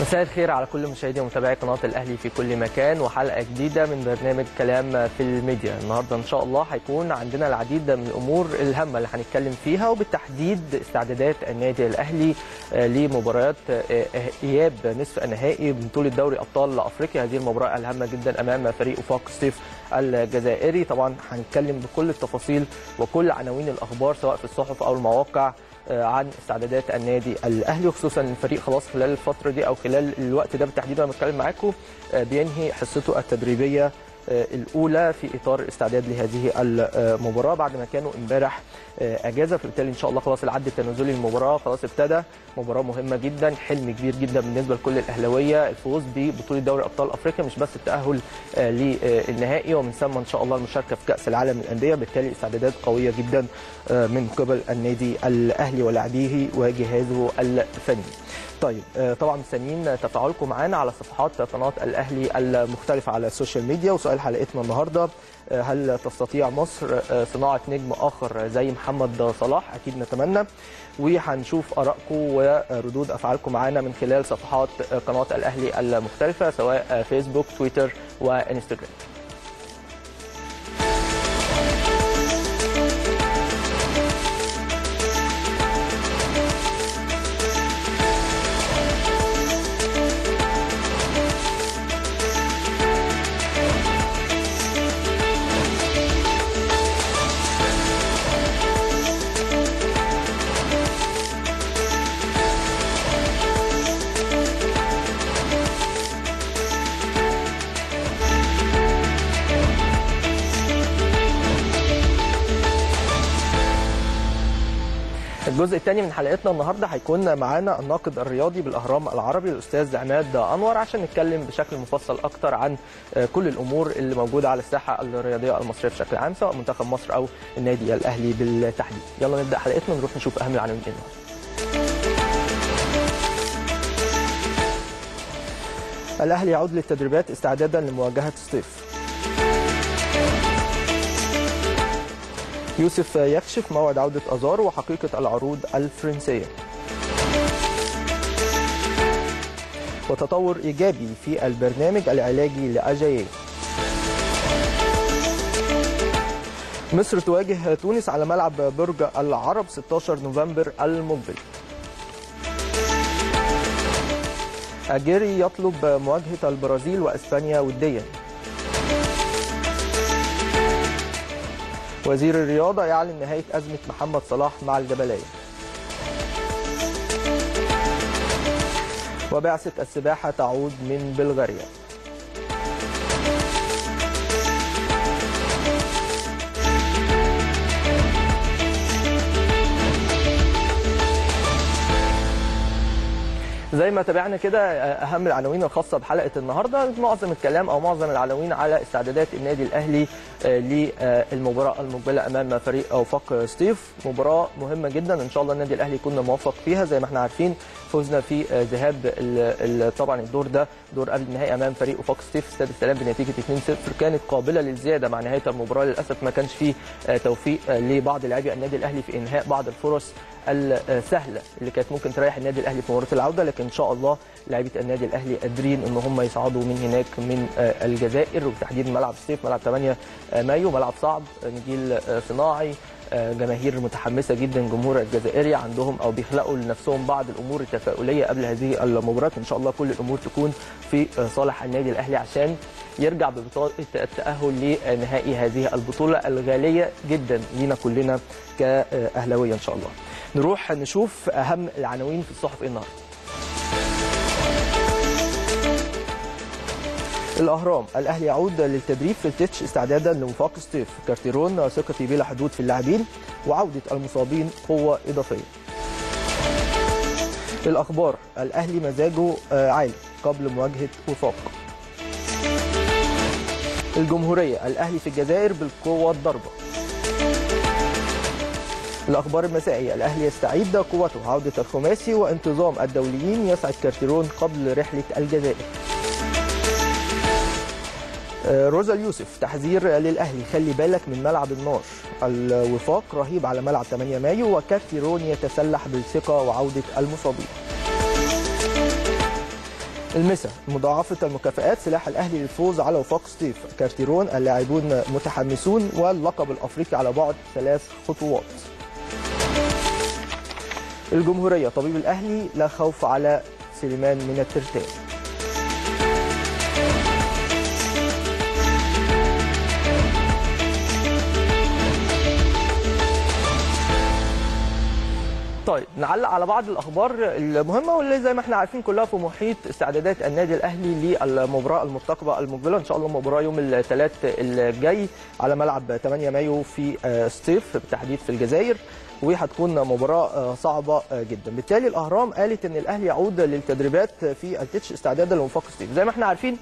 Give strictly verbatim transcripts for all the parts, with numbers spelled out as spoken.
مساء الخير على كل مشاهدي ومتابعي قناه الاهلي في كل مكان، وحلقه جديده من برنامج كلام في الميديا. النهارده ان شاء الله هيكون عندنا العديد من الامور الهامه اللي هنتكلم فيها، وبالتحديد استعدادات النادي الاهلي لمباريات اياب نصف النهائي بطوله دوري ابطال افريقيا، هذه المباراه الهامه جدا امام فريق وفاق سطيف الجزائري. طبعا هنتكلم بكل التفاصيل وكل عناوين الاخبار سواء في الصحف او المواقع عن استعدادات النادي الاهلي، وخصوصا الفريق خلاص خلال الفتره دي او خلال الوقت ده بالتحديد وانا بتكلم معاكم بينهي حصته التدريبيه الاولى في اطار الاستعداد لهذه المباراه بعد ما كانوا امبارح اجازه، فبالتالي ان شاء الله خلاص العد التنازلي للمباراه خلاص ابتدى. مباراه مهمه جدا، حلم كبير جدا بالنسبه لكل الاهلاويه الفوز ببطوله دوري ابطال افريقيا، مش بس التاهل للنهائي ومن ثم ان شاء الله المشاركه في كاس العالم للانديه، بالتالي استعدادات قويه جدا من قبل النادي الاهلي ولاعبيه وجهازه الفني. طيب طبعا مستنيين تفاعلكم معانا على صفحات قناه الاهلي المختلفه على السوشيال ميديا. وسؤال حلقتنا النهارده، هل تستطيع مصر صناعه نجم اخر زي محمد صلاح؟ اكيد نتمنى، وهنشوف ارائكم وردود افعالكم معانا من خلال صفحات قناه الاهلي المختلفه سواء فيسبوك تويتر وانستجرام. الجزء الثاني من حلقتنا النهارده هيكون معانا الناقد الرياضي بالاهرام العربي الاستاذ عماد انور عشان نتكلم بشكل مفصل اكتر عن كل الامور اللي موجوده على الساحه الرياضيه المصريه بشكل عام سواء منتخب مصر او النادي الاهلي بالتحديد. يلا نبدا حلقتنا نروح نشوف اهم العناوين النهارده. الاهلي يعود للتدريبات استعدادا لمواجهه الصيف. يوسف يكشف موعد عودة أزارو وحقيقة العروض الفرنسية. وتطور إيجابي في البرنامج العلاجي لأجايي. مصر تواجه تونس على ملعب برج العرب ستة عشر نوفمبر المقبل. أجيري يطلب مواجهة البرازيل وإسبانيا وديا. وزير الرياضة يعلن نهاية أزمة محمد صلاح مع الجبلية. وبعثة السباحة تعود من بلغاريا. زي ما تابعنا كده اهم العناوين الخاصه بحلقه النهارده، معظم الكلام او معظم العناوين على استعدادات النادي الاهلي للمباراه المقبله امام فريق وفاق سطيف، مباراه مهمه جدا ان شاء الله النادي الاهلي يكون موفق فيها. زي ما احنا عارفين فوزنا في ذهاب طبعا الدور ده دور قبل النهائي امام فريق وفاق سطيف استاد السلام بنتيجه اثنين صفر، كانت قابله للزياده مع نهايه المباراه، للاسف ما كانش فيه توفيق لبعض لاعبي النادي الاهلي في انهاء بعض الفرص السهله اللي كانت ممكن تريح النادي الاهلي في مباراه العوده، لكن ان شاء الله لاعيبه النادي الاهلي قادرين ان هم يصعدوا من هناك من الجزائر، وبالتحديد ملعب الصيف ملعب ثمانية مايو ملعب صعب، نجيل صناعي، جماهير متحمسه جدا، جمهور الجزائري عندهم او بيخلقوا لنفسهم بعض الامور التفاؤليه قبل هذه المباراه، ان شاء الله كل الامور تكون في صالح النادي الاهلي عشان يرجع ببطاقه التاهل لنهائي هذه البطوله الغاليه جدا لينا كلنا كاهلاويه ان شاء الله. نروح نشوف اهم العناوين في الصحف النهارده. الاهرام، الاهلي يعود للتدريب في التتش استعدادا لوفاق سطيف، كارتيرون ثقتي بلا حدود في اللاعبين وعوده المصابين قوه اضافيه. الاخبار، الاهلي مزاجه عالي قبل مواجهه وفاق. الجمهوريه، الاهلي في الجزائر بالقوه الضربه. الاخبار المسائيه، الاهلي يستعيد قوته عوده الخماسي وانتظام الدوليين يسعد كارتيرون قبل رحله الجزائر. روزا يوسف تحذير للاهلي خلي بالك من ملعب النار، الوفاق رهيب على ملعب ثمانية مايو وكارتيرون يتسلح بالثقه وعوده المصابين. المسا مضاعفة المكافآت سلاح الأهلي للفوز على وفاق سطيف كارتيرون، اللاعبون متحمسون واللقب الأفريقي على بعد ثلاث خطوات. الجمهورية طبيب الأهلي لا خوف على سليمان من الترتيب. طيب نعلق على بعض الأخبار المهمة واللي زي ما احنا عارفين كلها في محيط استعدادات النادي الأهلي للمباراة المرتقبة المقبلة، إن شاء الله مباراة يوم الثلاث الجاي على ملعب ثمانية مايو في سطيف بالتحديد في الجزائر، وهتكون مباراة صعبة جدا. بالتالي الأهرام قالت إن الأهلي يعود للتدريبات في التتش استعدادا لوفاق سطيف. زي ما احنا عارفين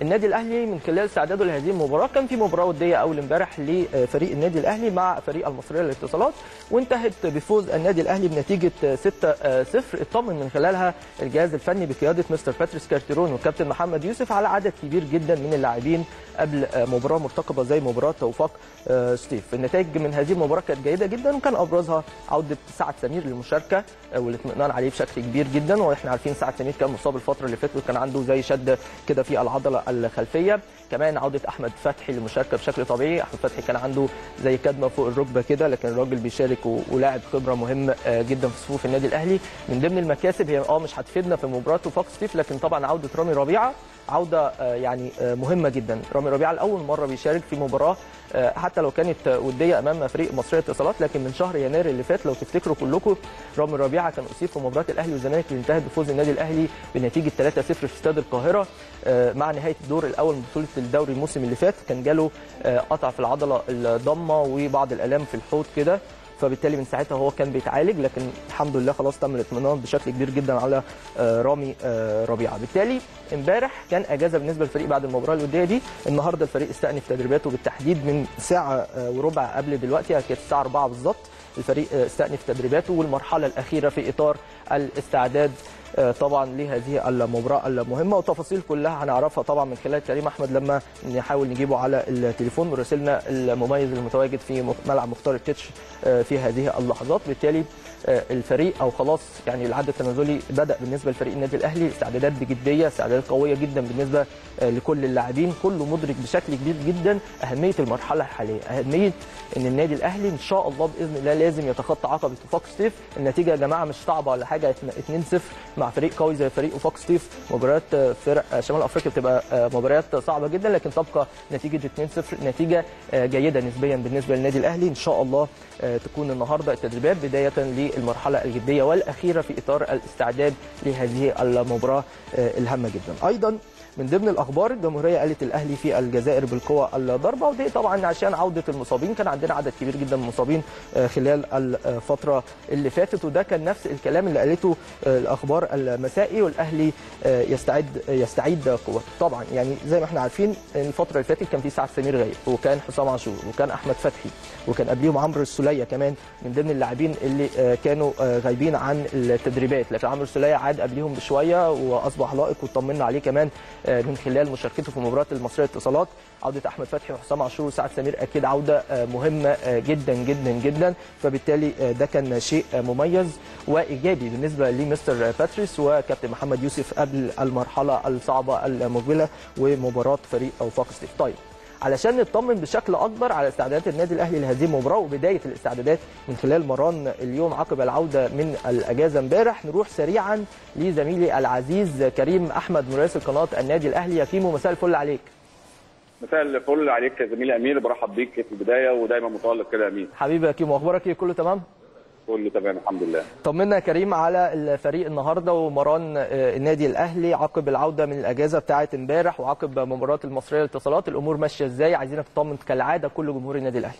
النادي الأهلي من خلال استعداده لهذه المباراة كان في مباراة ودية أول امبارح لفريق النادي الأهلي مع فريق المصرية للاتصالات، وانتهت بفوز النادي الأهلي بنتيجة ستة صفر. اطمن من خلالها الجهاز الفني بقيادة مستر باتريس كارتيرون والكابتن محمد يوسف على عدد كبير جدا من اللاعبين قبل مباراة مرتقبة زي مباراة وفاق سطيف. النتائج من هذه المباراة كانت جيدة جدا، وكان أبرزها عودة سعد سمير للمشاركة والاطمئنان عليه بشكل كبير جدا، واحنا عارفين سعد سمير كان مصاب الفترة اللي فاتت وكان عنده زي شد كده في العضلة الخلفيه. كمان عوده احمد فتحي للمشاركه بشكل طبيعي، احمد فتحي كان عنده زي كدمه فوق الركبه كده، لكن الراجل بيشارك ولاعب خبره مهم جدا في صفوف النادي الاهلي. من ضمن المكاسب هي اه مش هتفيدنا في مباراه وفاق سطيف، لكن طبعا عوده رامي ربيعه عوده يعني مهمه جدا. رامي ربيعه لاول مره بيشارك في مباراه حتى لو كانت وديه امام فريق مصريه اتصالات، لكن من شهر يناير اللي فات لو تفتكروا كلكم رامي ربيعه كان اصيب في مباراه الاهلي والزمالك اللي انتهت بفوز النادي الاهلي بنتيجه ثلاثة صفر في استاد القاهره مع نهايه الدور الاول من بطوله الدوري الموسم اللي فات. كان جاله قطع في العضله الضمه وبعض الالام في الحوض كده، فبالتالي من ساعتها هو كان بيتعالج، لكن الحمد لله خلاص تم الاطمئنان بشكل كبير جدا على رامي ربيعه. بالتالي امبارح كان اجازه بالنسبه للفريق بعد المباراه الوديه دي. النهارده الفريق استأنف تدريباته بالتحديد من ساعه وربع قبل دلوقتي، كانت الساعه أربعة بالظبط الفريق استأنف تدريباته والمرحله الاخيره في اطار الاستعداد طبعا لهذه المباراه المهمه، والتفاصيل كلها هنعرفها طبعا من خلال كريم احمد لما نحاول نجيبه على التليفون مراسلنا المميز المتواجد في ملعب مختار التتش في هذه اللحظات. بالتالي الفريق او خلاص يعني العد التنازلي بدا بالنسبه لفريق النادي الاهلي، استعدادات بجديه، استعدادات قويه جدا بالنسبه لكل اللاعبين، كله مدرك بشكل كبير جدا اهميه المرحله الحاليه، اهميه ان النادي الاهلي ان شاء الله باذن الله لازم يتخطى عقبه وفاق سطيف. النتيجه يا جماعه مش صعبه ولا حاجه، اتنين صفر مع فريق قوي زي فريق وفاق سطيف. مباريات فرق شمال افريقيا بتبقى مباريات صعبه جدا، لكن تبقى نتيجه اتنين صفر نتيجه جيده نسبيا بالنسبه للنادي الاهلي. ان شاء الله تكون النهارده التدريبات بدايه للمرحله الجديه والاخيره في اطار الاستعداد لهذه المباراه الهامه جدا. ايضا من ضمن الاخبار الجمهوريه قالت الاهلي في الجزائر بالقوه الضاربه، ودي طبعا عشان عوده المصابين، كان عندنا عدد كبير جدا من المصابين خلال الفتره اللي فاتت، وده كان نفس الكلام اللي قالته الاخبار المسائي، والاهلي يستعد يستعيد قوته. طبعا يعني زي ما احنا عارفين الفتره اللي فاتت كان في سعد سمير غايب، وكان حسام عاشور، وكان احمد فتحي، وكان قبليهم عمرو السليه كمان من ضمن اللاعبين اللي كانوا غايبين عن التدريبات، لكن عمرو السليه عاد قبليهم بشويه واصبح لائق واطمنا عليه كمان من خلال مشاركته في مباراه المصريه للاتصالات. عوده احمد فتحي وحسام عاشور وسعد سمير اكيد عوده مهمه جدا جدا جدا، فبالتالي ده كان شيء مميز وايجابي بالنسبه لمستر باتريس وكابتن محمد يوسف قبل المرحله الصعبه المقبله ومباراه فريق وفاق سطيف. طيب علشان نطمن بشكل اكبر على استعدادات النادي الاهلي لهذه المباراه وبدايه الاستعدادات من خلال مران اليوم عقب العوده من الاجازه امبارح، نروح سريعا لزميلي العزيز كريم احمد مراسل قناه النادي الاهلي. يا كيمو مساء الفل عليك. مساء الفل عليك يا زميلي امير، برحب بيك في البدايه ودايما متالق كده يا امير. حبيبي يا كيمو، اخبارك ايه؟ كله تمام؟ كله تمام الحمد لله. طمنا يا كريم على الفريق النهارده ومران النادي الاهلي عقب العوده من الاجازه بتاعه امبارح وعقب مباراه المصريه للاتصالات، الامور ماشيه ازاي؟ عايزينك تطمن كالعاده كل جمهور النادي الاهلي.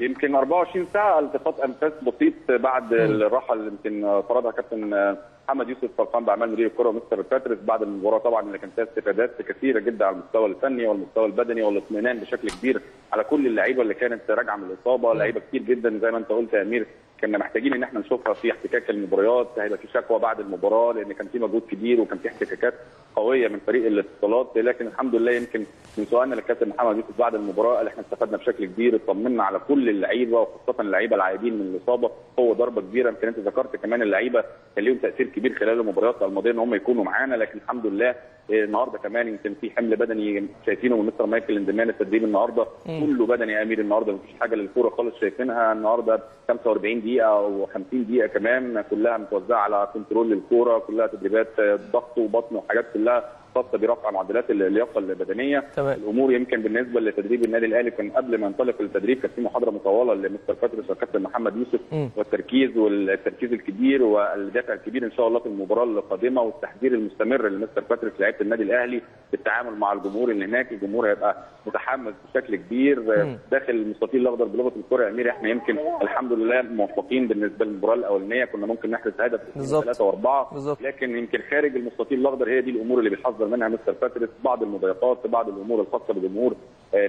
يمكن أربعة وعشرين ساعة التقاط انفاس بسيط بعد الراحه اللي يمكن فرضها كابتن محمد يوسف فرقان باعمال مدير الكره ومستر باتريس بعد المباراه، طبعا اللي كان فيها استفادات كثيره جدا على المستوى الفني والمستوى البدني والاطمئنان بشكل كبير على كل اللعيبه اللي كانت راجعه من الاصابه، لعيبه كتير جدا زي ما انت قلت يا امير كنا محتاجين ان احنا نشوفها في احتكاك المباريات، هيبقى في شكوى بعد المباراه لان كان في مجهود كبير وكان في احتكاكات قويه من فريق الاتصالات، لكن الحمد لله يمكن من سؤالنا للكابتن محمد يوسف بعد المباراه قال احنا استفدنا بشكل كبير، اطمنا على كل اللعيبه وخاصه اللعيبه العايدين من الاصابه، هو ضربه كبيره. يمكن انت ذكرت كمان اللعيبه كان ليهم تاثير كبير خلال المباريات الماضيه ان هم يكونوا معانا، لكن الحمد لله النهارده كمان يمكن في حمل بدني شايفينه من مستر مايكل اندمان التدريب النهارده كله بدني يا امير، النهارده مفيش حاجه للكوره خالص شايفينها النهارده خمسة وأربعين دقيقه او خمسين دقيقه كمان كلها متوزعه على كنترول للكوره، كلها تدريبات ضغط وبطن وحاجات كلها خاصه برفع معدلات اللياقه البدنيه. طبعا. الامور يمكن بالنسبه لتدريب النادي الاهلي كان قبل ما ينطلق التدريب كانت في محاضره مطوله لمستر باتريس وكابتن محمد يوسف م. والتركيز والتركيز الكبير والدافع الكبير ان شاء الله في المباراه القادمه، والتحذير المستمر لمستر باتريس لعيبه النادي الاهلي بالتعامل مع الجمهور اللي هناك، الجمهور هيبقى متحمس بشكل كبير م. داخل المستطيل الاخضر بلغه الكره يا امير. احنا يمكن الحمد لله موفقين بالنسبه للمباراه الاولانيه كنا ممكن نحرز هدف ثلاثه واربعه، لكن يمكن خارج المستطيل الاخضر هي دي الامور اللي بيحذر منها مستر باتريس، بعض المضايقات بعض الامور الخاصه بجمهور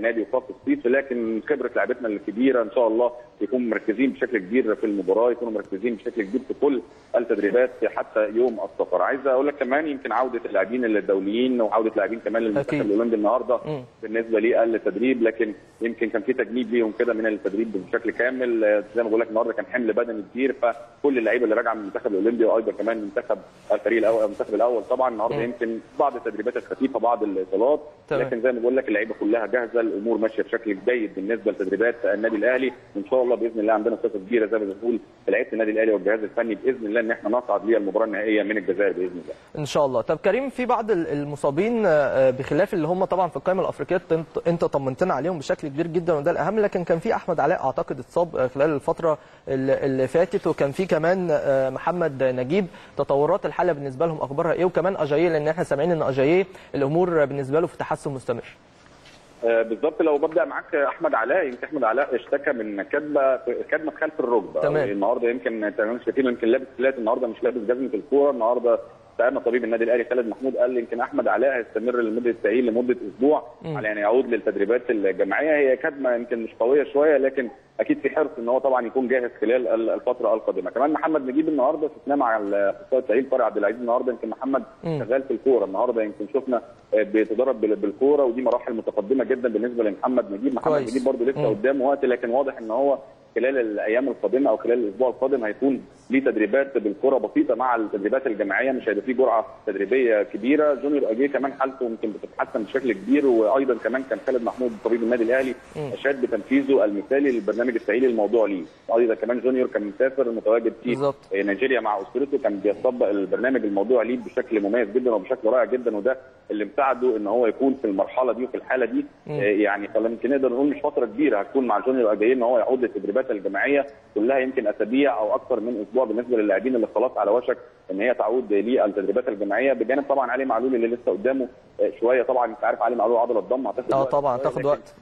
نادي وفاق سطيف، لكن خبره لعبتنا الكبيره ان شاء الله يكونوا مركزين بشكل كبير في المباراه، يكونوا مركزين بشكل كبير في كل التدريبات حتى يوم السفر. عايز اقول لك كمان يمكن عوده اللاعبين الدوليين وعوده لاعبين كمان للمنتخب الهولندي النهارده م. بالنسبه للتدريب، لكن يمكن كان في تجنيب ليهم كده من التدريب بشكل كامل، زي ما بقول لك النهارده كان حمل بدني كبير، فكل اللعيبه اللي راجعه من المنتخب الهولندي وايضا كمان منتخب الفريق الاول المنتخب الاول طبعا النهارده يمكن بعض التدريبات الخفيفه بعض الاطالات، لكن زي ما بقول لك اللعيبه كلها جاهزه، الامور ماشيه بشكل جيد بالنسبه لتدريبات النادي الاهلي، وان شاء الله باذن الله عندنا ثقه كبيره زي ما بنقول لعيبه النادي الاهلي والجهاز الفني باذن الله ان احنا نصعد للمباراه النهائيه من الجزائر باذن الله ان شاء الله. طب كريم، في بعض المصابين بخلاف اللي هم طبعا في القائمه الافريقيه انت طمنتنا عليهم بشكل كبير جدا وده الاهم، لكن كان في احمد علاء اعتقد اتصاب خلال الفتره اللي فاتت، وكان في كمان محمد نجيب، تطورات الحاله بالنسبه لهم اخبارها ايه؟ وكمان اجايي لان احنا سامعين ان اجايي الامور بالنسبه له في تحسن مستمر. بالظبط. لو ببدا معاك احمد علاء، يمكن احمد علاء اشتكى من كدمه كدمه خلف الركبه النهارده، يمكن شايفين يمكن لابس فلات النهارده مش لابس جزمه الكوره النهارده، استعان طبيب النادي الاهلي خالد محمود قال يمكن احمد علاء هيستمر لمده التاهيل لمده اسبوع م. على ان يعود للتدريبات الجماعيه، هي كدمه يمكن مش قويه شويه لكن اكيد في حرص ان هو طبعا يكون جاهز خلال الفتره القادمه. كمان محمد نجيب النهارده شفناه مع الاخصائي التاهيل فرع عبد العزيز النهارده، يمكن محمد م. شغال في الكوره النهارده، يمكن شفنا بيتدرب بالكوره ودي مراحل متقدمه جدا بالنسبه لمحمد نجيب. محمد كويس. نجيب برده لسه قدامه وقت، لكن واضح ان هو خلال الايام القادمه او خلال الاسبوع القادم هيكون ليه تدريبات بالكره بسيطه مع التدريبات الجماعيه، مش هيبقى فيه جرعه تدريبيه كبيره. جونيور أجايي كمان حالته يمكن بتتحسن بشكل كبير، وايضا كمان كان خالد محمود طبيب النادي الاهلي اشاد بتنفيذه المثالي للبرنامج التاهيلي الموضوع ليه. ايضا كمان جونيور كان مسافر متواجد في نيجيريا مع اسرته، كان بيطبق البرنامج الموضوع ليه بشكل مميز جدا وبشكل رائع جدا، وده اللي مساعده ان هو يكون في المرحله دي وفي الحاله دي مم. يعني يمكن نقدر نقول مش فتره كبيره هتكون مع جونيور أجايي ان هو يعود للتدريبات الجماعيه كلها، يمكن اسابيع او اكثر من اسبوع بالنسبه للاعبين اللي خلاص على وشك ان هي تعود للتدريبات الجماعيه، بجانب طبعا علي معلول اللي لسه قدامه شويه. طبعا انت عارف علي معلول عضله الضم هتاخد اه طبعا تاخد وقت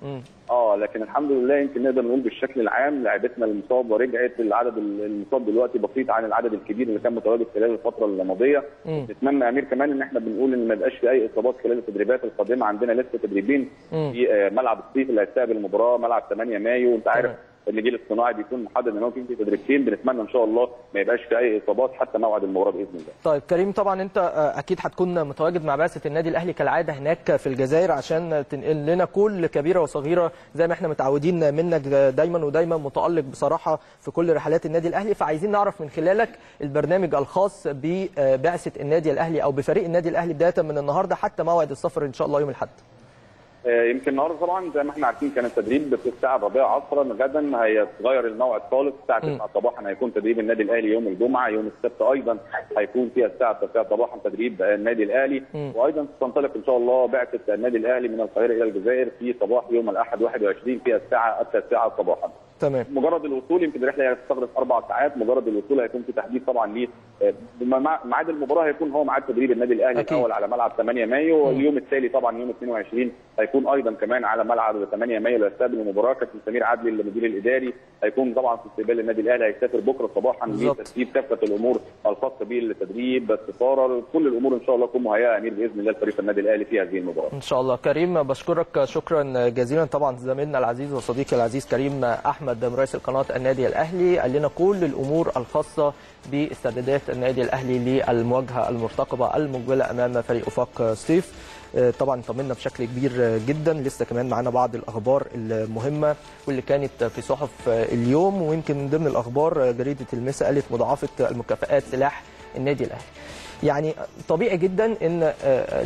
اه، لكن الحمد لله يمكن نقدر نقول بالشكل العام لعيبتنا المصابه رجعت، العدد المصاب دلوقتي بسيط عن العدد الكبير اللي كان متواجد خلال الفتره الماضيه. نتمنى يا امير كمان ان احنا بنقول ان ما يبقاش في اي اصابات خلال التدريبات القادمه، عندنا لسه تدريبين م. في ملعب الصيف اللي هيستقبل المباراه ملعب ثمانية مايو، وانت عارف النجيل الصناعي بيكون محدد ان هو في تدريبتين، بنتمنى ان شاء الله ما يبقاش في اي اصابات حتى موعد المباراه باذن الله. طيب كريم، طبعا انت اكيد هتكون متواجد مع بعثه النادي الاهلي كالعاده هناك في الجزائر عشان تنقل لنا كل كبيره وصغيره زي ما احنا متعودين منك دايما، ودايما متالق بصراحه في كل رحلات النادي الاهلي، فعايزين نعرف من خلالك البرنامج الخاص ببعثه النادي الاهلي او بفريق النادي الاهلي بدايه من النهارده حتى موعد السفر ان شاء الله يوم الاحد. يمكن النهارده طبعا زي ما احنا عارفين كان التدريب في الساعه الرابعه عصرا، غدا هيتغير الموعد خالص، الساعه تسعة صباحا هيكون تدريب النادي الاهلي، يوم الجمعه يوم السبت ايضا هيكون فيها الساعه تسعة صباحا تدريب النادي الاهلي، وايضا تنطلق ان شاء الله بعثه النادي الاهلي من القاهره الى الجزائر في صباح يوم الاحد واحد وعشرين في الساعه التاسعة صباحا. تمام. مجرد الوصول يمكن الرحله هتستغرق اربع ساعات، مجرد الوصول هيكون في تحديد طبعا ليه ميعاد المباراه، هيكون هو ميعاد تدريب النادي الاهلي أكيد. الاول على ملعب ثمانية مايو، واليوم التالي طبعا يوم اثنين وعشرين هيكون ايضا كمان على ملعب ثمانية مايو اللي هيستقبل المباراه. كابتن سمير عدلي المدير الاداري هيكون طبعا في استقبال النادي الاهلي، هيسافر بكره صباحا لترتيب كافه الامور الخاصه به، التدريب السفاره كل الامور ان شاء الله تكون مهيئه يا امير باذن الله لفريق النادي الاهلي في هذه المباراه ان شاء الله. كريم بشكرك شكرا جزيلا طبعا زميلنا العزيز وصديقي العزيز كريم احمد احمد رئيس القناه النادي الاهلي قال لنا كل الامور الخاصه باستعدادات النادي الاهلي للمواجهه المرتقبه المقبله امام فريق وفاق سطيف. طبعا طمنا بشكل كبير جدا. لسه كمان معانا بعض الاخبار المهمه واللي كانت في صحف اليوم، ويمكن من ضمن الاخبار جريده المساء قالت مضاعفه المكافآت سلاح النادي الاهلي. يعني طبيعي جدا ان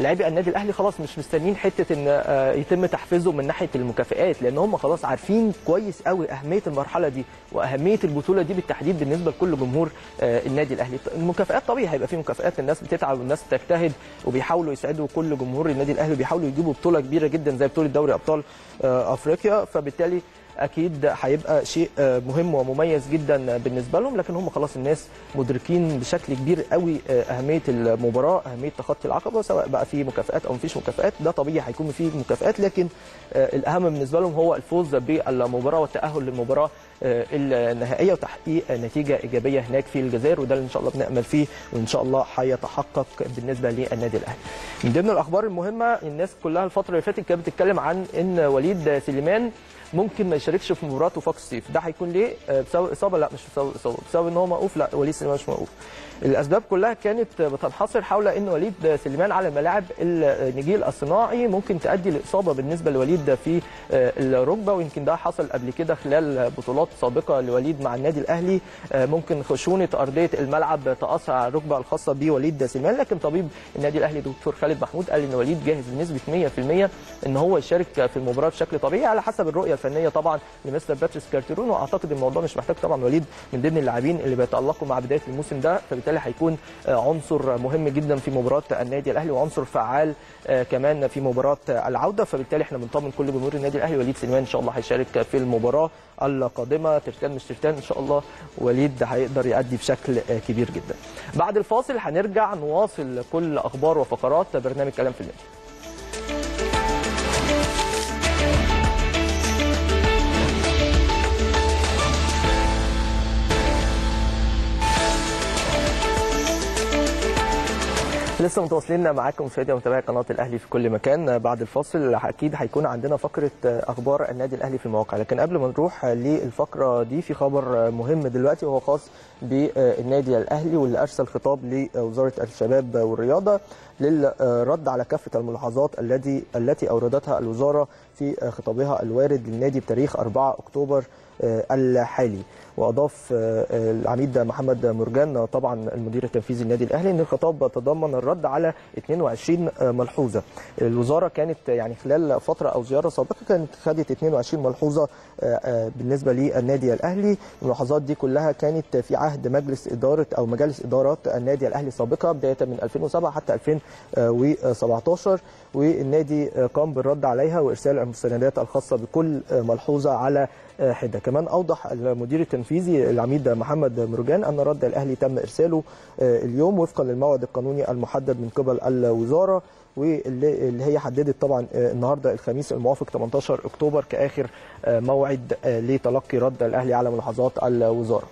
لاعبي النادي الاهلي خلاص مش مستنيين حته ان يتم تحفيزه من ناحيه المكافآت، لان هم خلاص عارفين كويس قوي اهميه المرحله دي واهميه البطوله دي بالتحديد بالنسبه لكل جمهور النادي الاهلي. المكافآت طبيعي هيبقى في مكافآت، الناس بتتعب والناس بتجتهد وبيحاولوا يسعدوا كل جمهور النادي الاهلي وبيحاولوا يجيبوا بطوله كبيره جدا زي بطوله دوري ابطال افريقيا، فبالتالي اكيد هيبقى شيء مهم ومميز جدا بالنسبه لهم. لكن هم خلاص الناس مدركين بشكل كبير قوي اهميه المباراه، اهميه تخطي العقبه، سواء بقى في مكافآت او مفيش مكافآت. ده طبيعي هيكون فيه مكافآت، لكن الاهم بالنسبه لهم هو الفوز بالمباراه والتاهل للمباراه النهائيه وتحقيق نتيجه ايجابيه هناك في الجزائر، وده اللي ان شاء الله بنامل فيه وان شاء الله هيتحقق بالنسبه للنادي الاهلي. من ضمن الاخبار المهمه الناس كلها الفتره اللي فاتت كانت بتتكلم عن ان وليد سليمان ممكن ما يشاركش في مباراه وفاق سطيف. ده هيكون ليه؟ بسبب اصابه؟ لا مش بسبب اصابه، بسبب ان هو موقوف. لا وليد سليمان مش موقوف. الاسباب كلها كانت بتنحصر حول ان وليد سليمان على الملاعب النجيل الصناعي ممكن تؤدي لاصابه بالنسبه لوليد في الركبه، ويمكن ده حصل قبل كده خلال بطولات سابقه لوليد مع النادي الاهلي. ممكن خشونه ارضيه الملعب تاثر على الركبه الخاصه بوليد سليمان، لكن طبيب النادي الاهلي دكتور خالد محمود قال ان وليد جاهز بنسبه مية في المية ان هو يشارك في المباراه بشكل طبيعي على حسب الرؤيه الفنيه طبعا لمستر باتريس كارتيرون، واعتقد الموضوع مش محتاج طبعا وليد من ضمن اللاعبين اللي بيتالقوا مع بدايه الموسم ده، فبالتالي هيكون عنصر مهم جدا في مباراه النادي الاهلي وعنصر فعال كمان في مباراه العوده، فبالتالي احنا بنطمن كل جمهور النادي الاهلي وليد سليمان ان شاء الله هيشارك في المباراه القادمه. ترتان مش ترتان ان شاء الله وليد هيقدر يأدي بشكل كبير جدا. بعد الفاصل هنرجع نواصل كل اخبار وفقرات برنامج كلام في النادي. لسه متواصلين معاكم مشاهدي ومتابعي قناه الاهلي في كل مكان. بعد الفاصل اكيد هيكون عندنا فقره اخبار النادي الاهلي في المواقع، لكن قبل ما نروح للفقره دي في خبر مهم دلوقتي وهو خاص بالنادي الاهلي، واللي ارسل خطاب لوزاره الشباب والرياضه للرد على كافه الملاحظات التي التي اوردتها الوزاره في خطابها الوارد للنادي بتاريخ أربعة أكتوبر الحالي. واضاف العميد محمد مرجان طبعا المدير التنفيذي للنادي الاهلي ان الخطاب تضمن الرد على اثنين وعشرين ملحوظه. الوزاره كانت يعني خلال فتره او زياره سابقه كانت خدت اثنين وعشرين ملحوظه بالنسبه للنادي الاهلي. الملاحظات دي كلها كانت في عهد مجلس اداره او مجالس ادارات النادي الاهلي السابقه بدايه من ألفين وسبعة حتى ألفين وسبعتاشر، والنادي قام بالرد عليها وارسال المستندات الخاصه بكل ملحوظه على حده. كمان اوضح المدير التنفيذي العميد محمد مرجان ان رد الاهلي تم ارساله اليوم وفقا للموعد القانوني المحدد من قبل الوزاره، واللي هي حددت طبعا النهارده الخميس الموافق تمنتاشر أكتوبر كاخر موعد لتلقي رد الاهلي على ملاحظات الوزاره.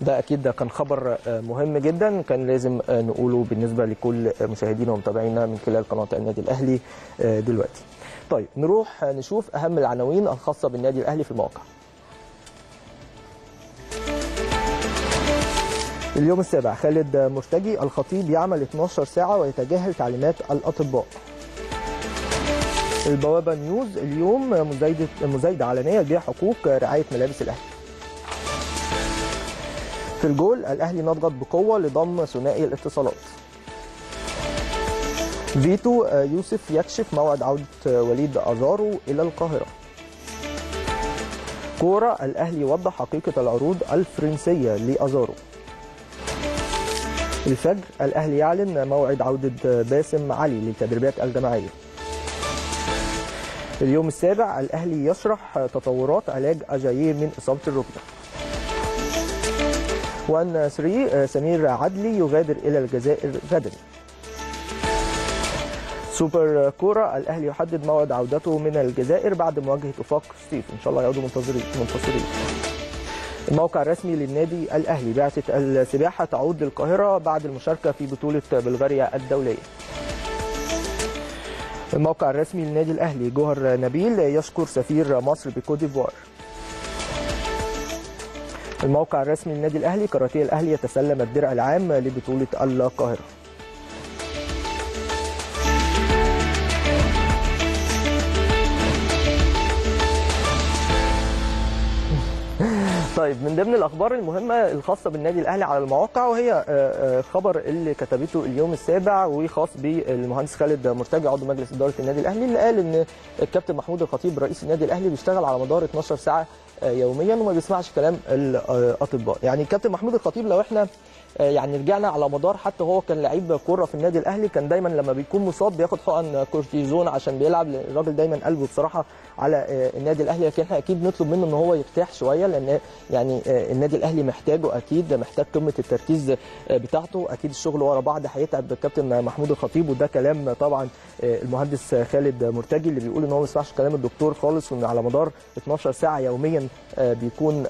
ده اكيد ده كان خبر مهم جدا كان لازم نقوله بالنسبه لكل مشاهدينا ومتابعينا من خلال قناه النادي الاهلي دلوقتي. طيب نروح نشوف اهم العناوين الخاصه بالنادي الاهلي في المواقع. اليوم السابع خالد مرتجي الخطيب يعمل اتناشر ساعة ويتجاهل تعليمات الأطباء. البوابة نيوز اليوم مزايدة مزايدة علنية لبيع حقوق رعاية ملابس الأهلي. في الجول الأهلي نضغط بقوة لضم ثنائي الاتصالات. فيتو يوسف يكشف موعد عودة وليد أزارو إلى القاهرة. كورة الأهلي يوضح حقيقة العروض الفرنسية لأزارو. الفجر الأهلي يعلن موعد عودة باسم علي للتدريبات الجماعية. اليوم السابع الأهلي يشرح تطورات علاج أجايي من إصابة الركبة. وأن سري سمير عدلي يغادر إلى الجزائر غدا. سوبر كورة الأهلي يحدد موعد عودته من الجزائر بعد مواجهة وفاق سطيف، إن شاء الله يعودوا منتصرين. الموقع الرسمي للنادي الأهلي بعثة السباحة تعود للقاهرة بعد المشاركة في بطولة بلغاريا الدولية. الموقع الرسمي للنادي الأهلي جوهر نبيل يشكر سفير مصر بكوت ديفوار. الموقع الرسمي للنادي الأهلي: كاراتيه الأهلي يتسلم الدرع العام لبطولة القاهرة. طيب، من ضمن الاخبار المهمه الخاصه بالنادي الاهلي على المواقع، وهي خبر اللي كتبته اليوم السابع وخاص بالمهندس خالد مرتجي عضو مجلس اداره النادي الاهلي، اللي قال ان الكابتن محمود الخطيب رئيس النادي الاهلي بيشتغل على مدار اتناشر ساعه يوميا وما بيسمعش كلام الاطباء. يعني الكابتن محمود الخطيب، لو احنا يعني رجعنا على مدار، حتى هو كان لعيب كوره في النادي الاهلي، كان دايما لما بيكون مصاب بياخد حقن كورتيزون عشان بيلعب. الراجل دايما قلبه بصراحه على النادي الاهلي، لكن احنا اكيد نطلب منه ان هو يرتاح شويه، لان يعني النادي الاهلي محتاجه، اكيد محتاج قمه التركيز بتاعته، اكيد الشغل ورا بعض هيتعب الكابتن محمود الخطيب. وده كلام طبعا المهندس خالد مرتجي اللي بيقول ان هو ما بيسمعش كلام الدكتور خالص، وان على مدار اتناشر ساعه يوميا بيكون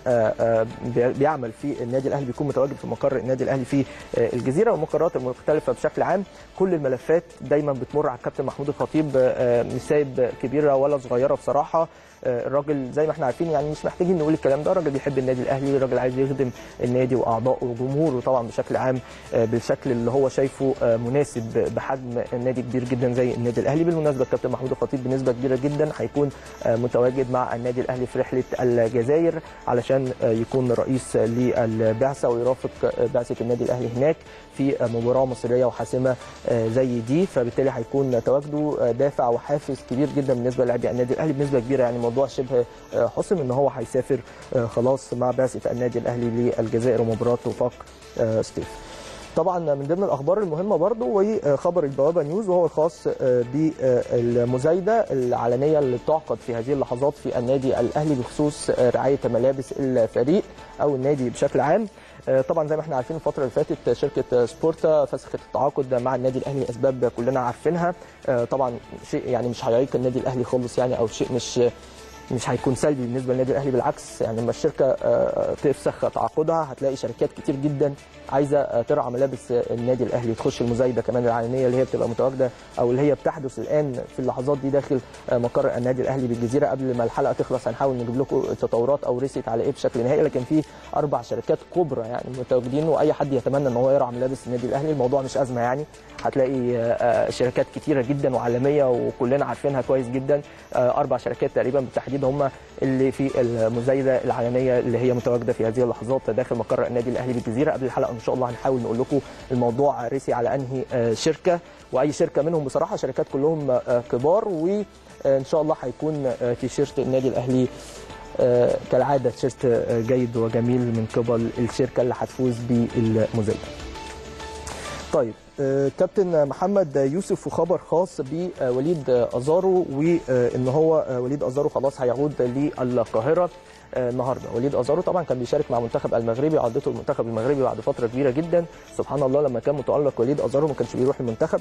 بيعمل في النادي الاهلي، بيكون متواجد في مقر النادي الاهلي في الجزيره والمقرات المختلفه بشكل عام. كل الملفات دايما بتمر على الكابتن محمود الخطيب، مش سايب كبيره ولا صغيره بصراحه. الراجل زي ما احنا عارفين يعني مش محتاجين نقول الكلام ده، الراجل بيحب النادي الاهلي، الراجل عايز يخدم النادي واعضائه وجمهوره طبعا بشكل عام بالشكل اللي هو شايفه مناسب بحجم النادي كبير جدا زي النادي الاهلي. بالمناسبه الكابتن محمود الخطيب بنسبه كبيره جدا هيكون متواجد مع النادي الاهلي في رحله الجزائر علشان يكون رئيس للبعثه ويرافق بعثه النادي الاهلي هناك في مباراه مصريه وحاسمه زي دي، فبالتالي هيكون تواجده دافع وحافز كبير جدا بالنسبه للاعبي النادي الاهلي بنسبه كبيره. يعني موضوع شبه حسم ان هو هيسافر خلاص مع بعثه النادي الاهلي للجزائر ومباراه وفاق سطيف. طبعا من ضمن الاخبار المهمه برضو وخبر البوابه نيوز، وهو الخاص بالمزايده العلنيه اللي تعقد في هذه اللحظات في النادي الاهلي بخصوص رعايه ملابس الفريق او النادي بشكل عام. طبعا زي ما احنا عارفين الفتره اللي فاتت شركه سبورتا فسخت التعاقد مع النادي الاهلي لاسباب كلنا عارفينها. طبعا شيء يعني مش هيعيق النادي الاهلي خالص يعني، او شيء مش مش هيكون سلبي بالنسبه للنادي الاهلي، بالعكس يعني لما الشركه تفسخ تعاقدها هتلاقي شركات كتير جدا عايزه ترعى ملابس النادي الاهلي، تخش المزايده كمان العلنيه اللي هي بتبقى متواجده او اللي هي بتحدث الان في اللحظات دي داخل مقر النادي الاهلي بالجزيره. قبل ما الحلقه تخلص هنحاول نجيب لكم تطورات او رسيت على ايه بشكل نهائي، لكن في اربع شركات كبرى يعني متواجدين، واي حد يتمنى ان هو يرعى ملابس النادي الاهلي، الموضوع مش ازمه يعني، هتلاقي شركات كتيره جدا وعالميه وكلنا عارفينها كويس جدا. اربع شركات تقريبا بالتحديد هم اللي في المزايده العلنيه اللي هي متواجده في هذه اللحظات داخل مقر النادي الاهلي بالجزيره. قبل الحلقه ان شاء الله هنحاول نقول لكم الموضوع رسي على انهي شركه واي شركه منهم، بصراحه شركات كلهم كبار، وان شاء الله هيكون تيشيرت النادي الاهلي كالعاده تيشيرت جيد وجميل من قبل الشركه اللي هتفوز بالمزايده. طيب، كابتن محمد يوسف وخبر خاص بوليد أزارو، وان هو وليد أزارو خلاص هيعود للقاهره النهارده. وليد أزارو طبعا كان بيشارك مع منتخب المغربي، عضته المنتخب المغربي بعد فتره كبيره جدا. سبحان الله، لما كان متالق وليد أزارو ما كانش بيروح المنتخب،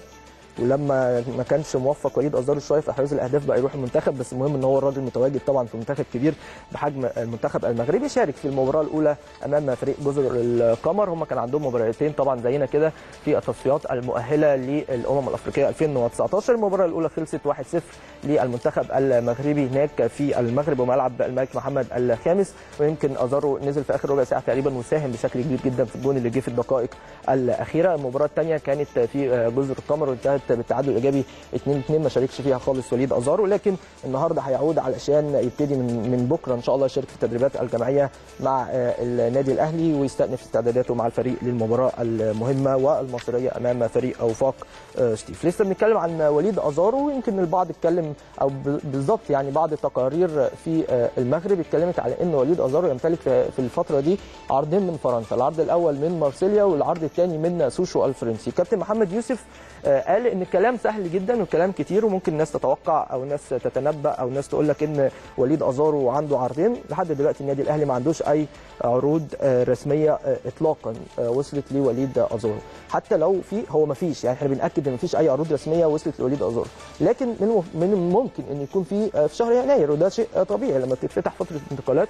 ولما ما كانش موفق وليد أزارو شويه في احراز الاهداف بقى يروح المنتخب. بس المهم ان هو الراجل متواجد طبعا في منتخب كبير بحجم المنتخب المغربي، شارك في المباراه الاولى امام فريق جزر القمر. هم كان عندهم مباراتين طبعا زينا كده في التصفيات المؤهله للامم الافريقيه ألفين وتسعتاشر. المباراه الاولى خلصت واحد صفر للمنتخب المغربي هناك في المغرب وملعب الملك محمد الخامس، ويمكن أزارو نزل في اخر ربع ساعه تقريبا وساهم بشكل كبير جدا في الجون اللي جه في الدقائق الاخيره. المباراه الثانيه كانت في جزر القمر وانتهت بالتعادل الايجابي اتنين اتنين، ما شاركش فيها خالص وليد أزارو، لكن النهارده هيعود علشان يبتدي من من بكره ان شاء الله يشارك في التدريبات الجماعيه مع النادي الاهلي ويستأنف استعداداته مع الفريق للمباراه المهمه والمصريه امام فريق وفاق سطيف. لسه بنتكلم عن وليد أزارو، يمكن البعض اتكلم او بالظبط يعني بعض التقارير في المغرب اتكلمت على ان وليد أزارو يمتلك في الفتره دي عرضين من فرنسا، العرض الاول من مارسيليا والعرض الثاني من سوشو الفرنسي. كابتن محمد يوسف قال ان الكلام سهل جدا والكلام كتير، وممكن الناس تتوقع او ناس تتنبأ او ناس تقول لك ان وليد أزارو عنده عرضين. لحد دلوقتي النادي الاهلي ما عندوش اي عروض رسميه اطلاقا وصلت لوليد أزارو، حتى لو في هو ما فيش يعني احنا بنأكد ان ما فيش اي عروض رسميه وصلت لوليد أزارو، لكن من الممكن ان يكون في في شهر يناير، وده شيء طبيعي لما بتتفتح فتره انتقالات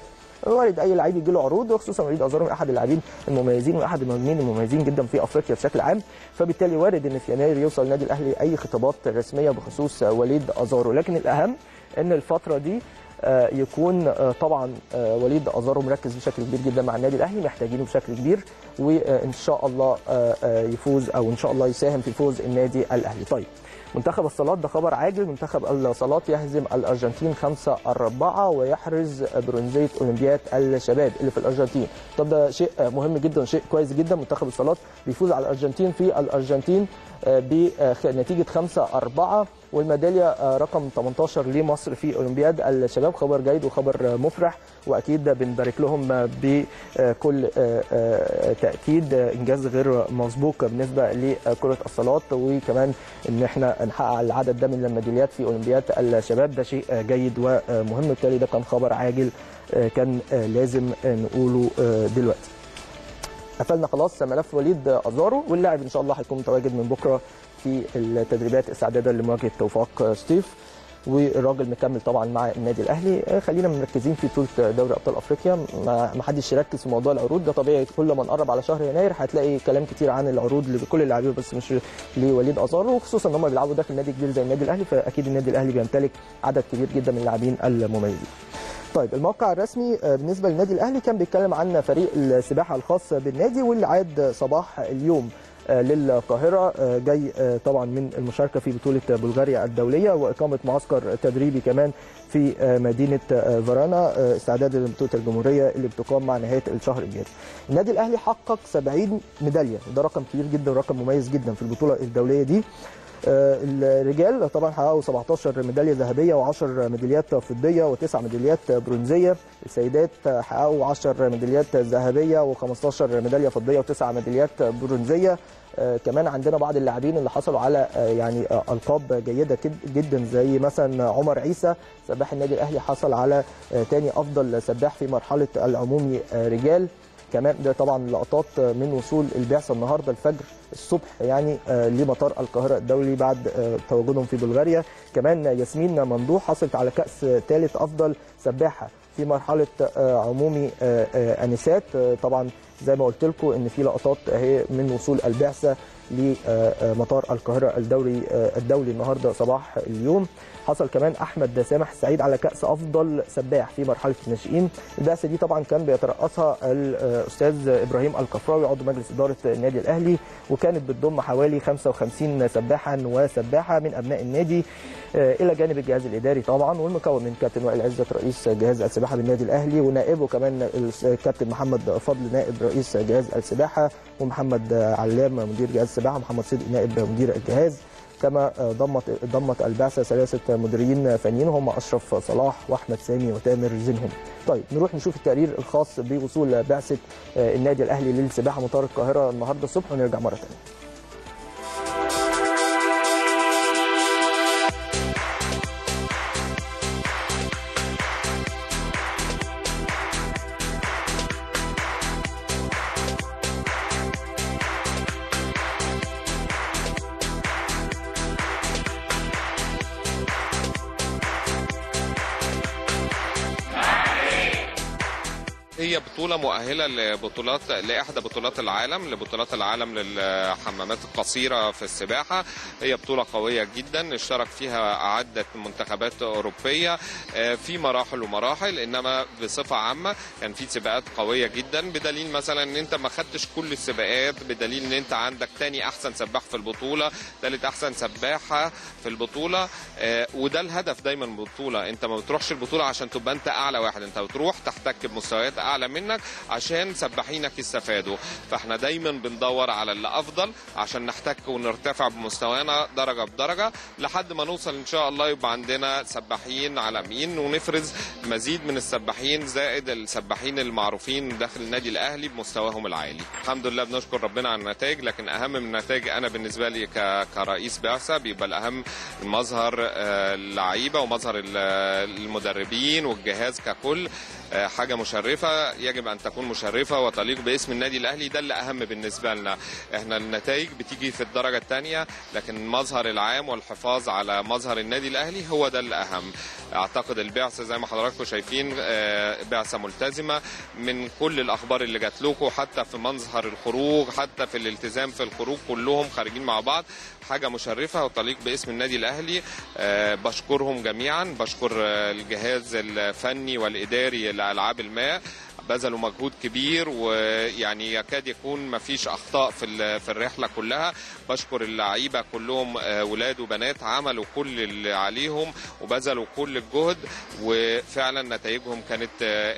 وارد اي لعيب يجي له عروض، وخصوصا وليد أزارو من احد اللاعبين المميزين واحد المهاجمين المميزين جدا في افريقيا بشكل عام، فبالتالي وارد ان في يناير يوصل النادي الاهلي اي خطابات رسميه بخصوص وليد أزارو. لكن الاهم ان الفتره دي يكون طبعا وليد أزارو مركز بشكل كبير جدا مع النادي الأهلي، محتاجينه بشكل كبير، وإن شاء الله يفوز أو إن شاء الله يساهم في فوز النادي الأهلي. طيب منتخب الصالات، ده خبر عاجل. منتخب الصالات يهزم الأرجنتين خمسة أربعة ويحرز برونزية أولمبياد الشباب اللي في الأرجنتين. طب ده شيء مهم جدا، شيء كويس جدا. منتخب الصالات بيفوز على الأرجنتين في الأرجنتين بنتيجة خمسة أربعة، والميدالية رقم ثمانية عشر لمصر في أولمبياد الشباب. خبر جيد وخبر مفرح، وأكيد بنبارك لهم بكل تأكيد. إنجاز غير مسبوق بالنسبة لكرة الصالات، وكمان إن احنا نحقق العدد ده من الميداليات في أولمبياد الشباب، ده شيء جيد ومهم. بالتالي ده كان خبر عاجل كان لازم نقوله دلوقتي. قفلنا خلاص ملف وليد أزارو، واللاعب إن شاء الله هيكون متواجد من بكرة في التدريبات استعدادا لمواجهه وفاق سطيف، والراجل مكمل طبعا مع النادي الاهلي. خلينا مركزين في بطوله دوري ابطال افريقيا، ما حدش يركز في موضوع العروض ده طبيعي. كل ما نقرب على شهر يناير هتلاقي كلام كتير عن العروض لكل اللاعبين، بس مش لوليد أزارو، خصوصا ان هم بيلعبوا داخل نادي كبير زي النادي الاهلي، فاكيد النادي الاهلي بيمتلك عدد كبير جدا من اللاعبين المميزين. طيب الموقع الرسمي بالنسبه للنادي الاهلي كان بيتكلم عن فريق السباحه الخاص بالنادي، واللي عاد صباح اليوم للقاهرة، جاي طبعا من المشاركة في بطولة بلغاريا الدولية، وإقامة معسكر تدريبي كمان في مدينة فيرانا استعدادا لبطولة الجمهورية اللي بتقام مع نهاية الشهر الجاري. النادي الأهلي حقق سبعين ميدالية، ده رقم كبير جدا ورقم مميز جدا في البطولة الدولية دي. الرجال طبعا حققوا سبعة عشر ميداليه ذهبيه وعشر ميداليات فضيه وتسع ميداليات برونزيه. السيدات حققوا عشر ميداليات ذهبيه وخمسة عشر ميداليه فضيه وتسع ميداليات برونزيه. كمان عندنا بعض اللاعبين اللي حصلوا على يعني القاب جيده جدا، زي مثلا عمر عيسى سباح النادي الاهلي حصل على ثاني افضل سباح في مرحله العمومي رجال. كمان ده طبعا لقطات من وصول البعثه النهارده الفجر الصبح يعني لمطار القاهره الدولي بعد تواجدهم في بلغاريا. كمان ياسمين ممدوح حصلت على كاس ثالث افضل سباحه في مرحله عمومي انسات. طبعا زي ما قلت لكم ان في لقطات اهي من وصول البعثه لمطار القاهره الدولي الدولي النهارده صباح اليوم. حصل كمان احمد سامح سعيد على كاس افضل سباح في مرحله الناشئين. البعثه دي طبعا كان بيترأسها الاستاذ ابراهيم الكفراوي عضو مجلس اداره النادي الاهلي، وكانت بتضم حوالي خمسة وخمسين سباحا وسباحه من ابناء النادي، الى جانب الجهاز الاداري طبعا، والمكون من كابتن وائل عزت رئيس جهاز السباحه بالنادي الاهلي ونائبه، كمان الكابتن محمد فضل نائب رئيس جهاز السباحه، ومحمد علام مدير جهاز السباحه، ومحمد صديق نائب مدير الجهاز. كما ضمت ضمت البعثه ثلاثه مديرين فنيين هم اشرف صلاح واحمد سامي وتامر زينهم. طيب نروح نشوف التقرير الخاص بوصول بعثه النادي الاهلي للسباحه مطار القاهره النهارده الصبح، ونرجع مره ثانيه. هي بطولة مؤهلة لبطولات لإحدى بطولات العالم لبطولات العالم للحمامات القصيرة في السباحة. هي بطولة قوية جدا اشترك فيها عدة منتخبات أوروبية في مراحل ومراحل، إنما بصفة عامة كان في سباقات قوية جدا، بدليل مثلا إن أنت ما خدتش كل السباقات، بدليل إن أنت عندك تاني أحسن سباح في البطولة، ثالث أحسن سباحة في البطولة. وده الهدف دايما من البطولة، أنت ما بتروحش البطولة عشان تبقى أنت أعلى واحد، أنت بتروح تحتك بمستويات أعلى أعلى منك عشان سباحينك يستفادوا. فاحنا دايما بندور على اللي أفضل عشان نحتك ونرتفع بمستوانا درجة بدرجة لحد ما نوصل إن شاء الله يبقى عندنا سباحين عالميين، ونفرز مزيد من السباحين زائد السباحين المعروفين داخل النادي الأهلي بمستواهم العالي. الحمد لله بنشكر ربنا على النتائج، لكن أهم من النتائج أنا بالنسبة لي كرئيس بعثة بيبقى الأهم مظهر اللعيبة ومظهر المدربين والجهاز ككل. حاجه مشرفه يجب ان تكون مشرفه وتليق باسم النادي الاهلي. ده اللي اهم بالنسبه لنا. احنا النتائج بتيجي في الدرجه الثانيه، لكن المظهر العام والحفاظ على مظهر النادي الاهلي هو ده اللي اهم. اعتقد البعثه زي ما حضراتكم شايفين بعثه ملتزمه من كل الاخبار اللي جات لكم، حتى في منظر الخروج، حتى في الالتزام في الخروج، كلهم خارجين مع بعض. حاجه مشرفه وتليق باسم النادي الاهلي. أه بشكرهم جميعا، بشكر الجهاز الفني والاداري لالعاب الماء، بذلوا مجهود كبير ويعني يكاد يكون ما فيش اخطاء في في الرحله كلها. بشكر اللعيبه كلهم اولاد وبنات، عملوا كل اللي عليهم وبذلوا كل الجهد، وفعلا نتائجهم كانت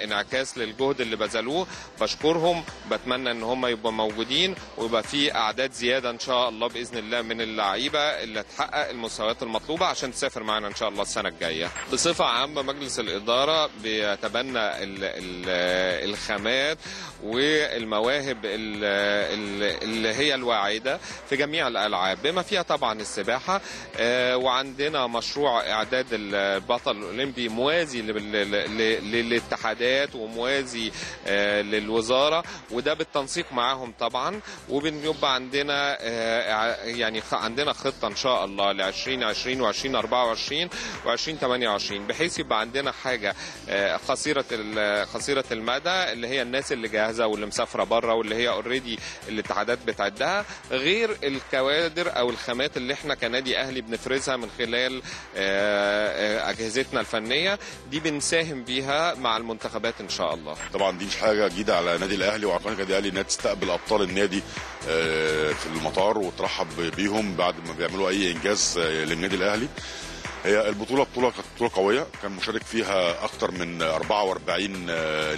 انعكاس للجهد اللي بذلوه. بشكرهم، بتمنى ان هم يبقوا موجودين ويبقى في اعداد زياده ان شاء الله باذن الله من اللعيبه اللي تحقق المستويات المطلوبه عشان تسافر معنا ان شاء الله السنه الجايه. بصفه عامه مجلس الاداره بيتبنى ال ال الخامات والمواهب اللي هي الواعدة في جميع الألعاب بما فيها طبعا السباحة. وعندنا مشروع إعداد البطل الأولمبي موازي للاتحادات وموازي للوزارة، وده بالتنسيق معهم طبعا. وبنبقى عندنا يعني عندنا خطة إن شاء الله ل ألفين وعشرين و ألفين وأربعة وعشرين و ألفين وثمانية وعشرين، بحيث يبقى عندنا حاجة قصيرة قصيرة المدى اللي هي الناس اللي جاهزه واللي مسافره بره واللي هي اوريدي الاتحادات بتعدها، غير الكوادر او الخامات اللي احنا كنادي اهلي بنفرزها من خلال اجهزتنا الفنيه دي، بنساهم بيها مع المنتخبات ان شاء الله. طبعا دي مش حاجه جديده على نادي الاهلي، وعلى النادي الاهلي انها تستقبل ابطال النادي في المطار وترحب بيهم بعد ما بيعملوا اي انجاز للنادي الاهلي. هي البطولة بطولة كانت بطولة قوية، كان مشارك فيها أكتر من أربعة وأربعين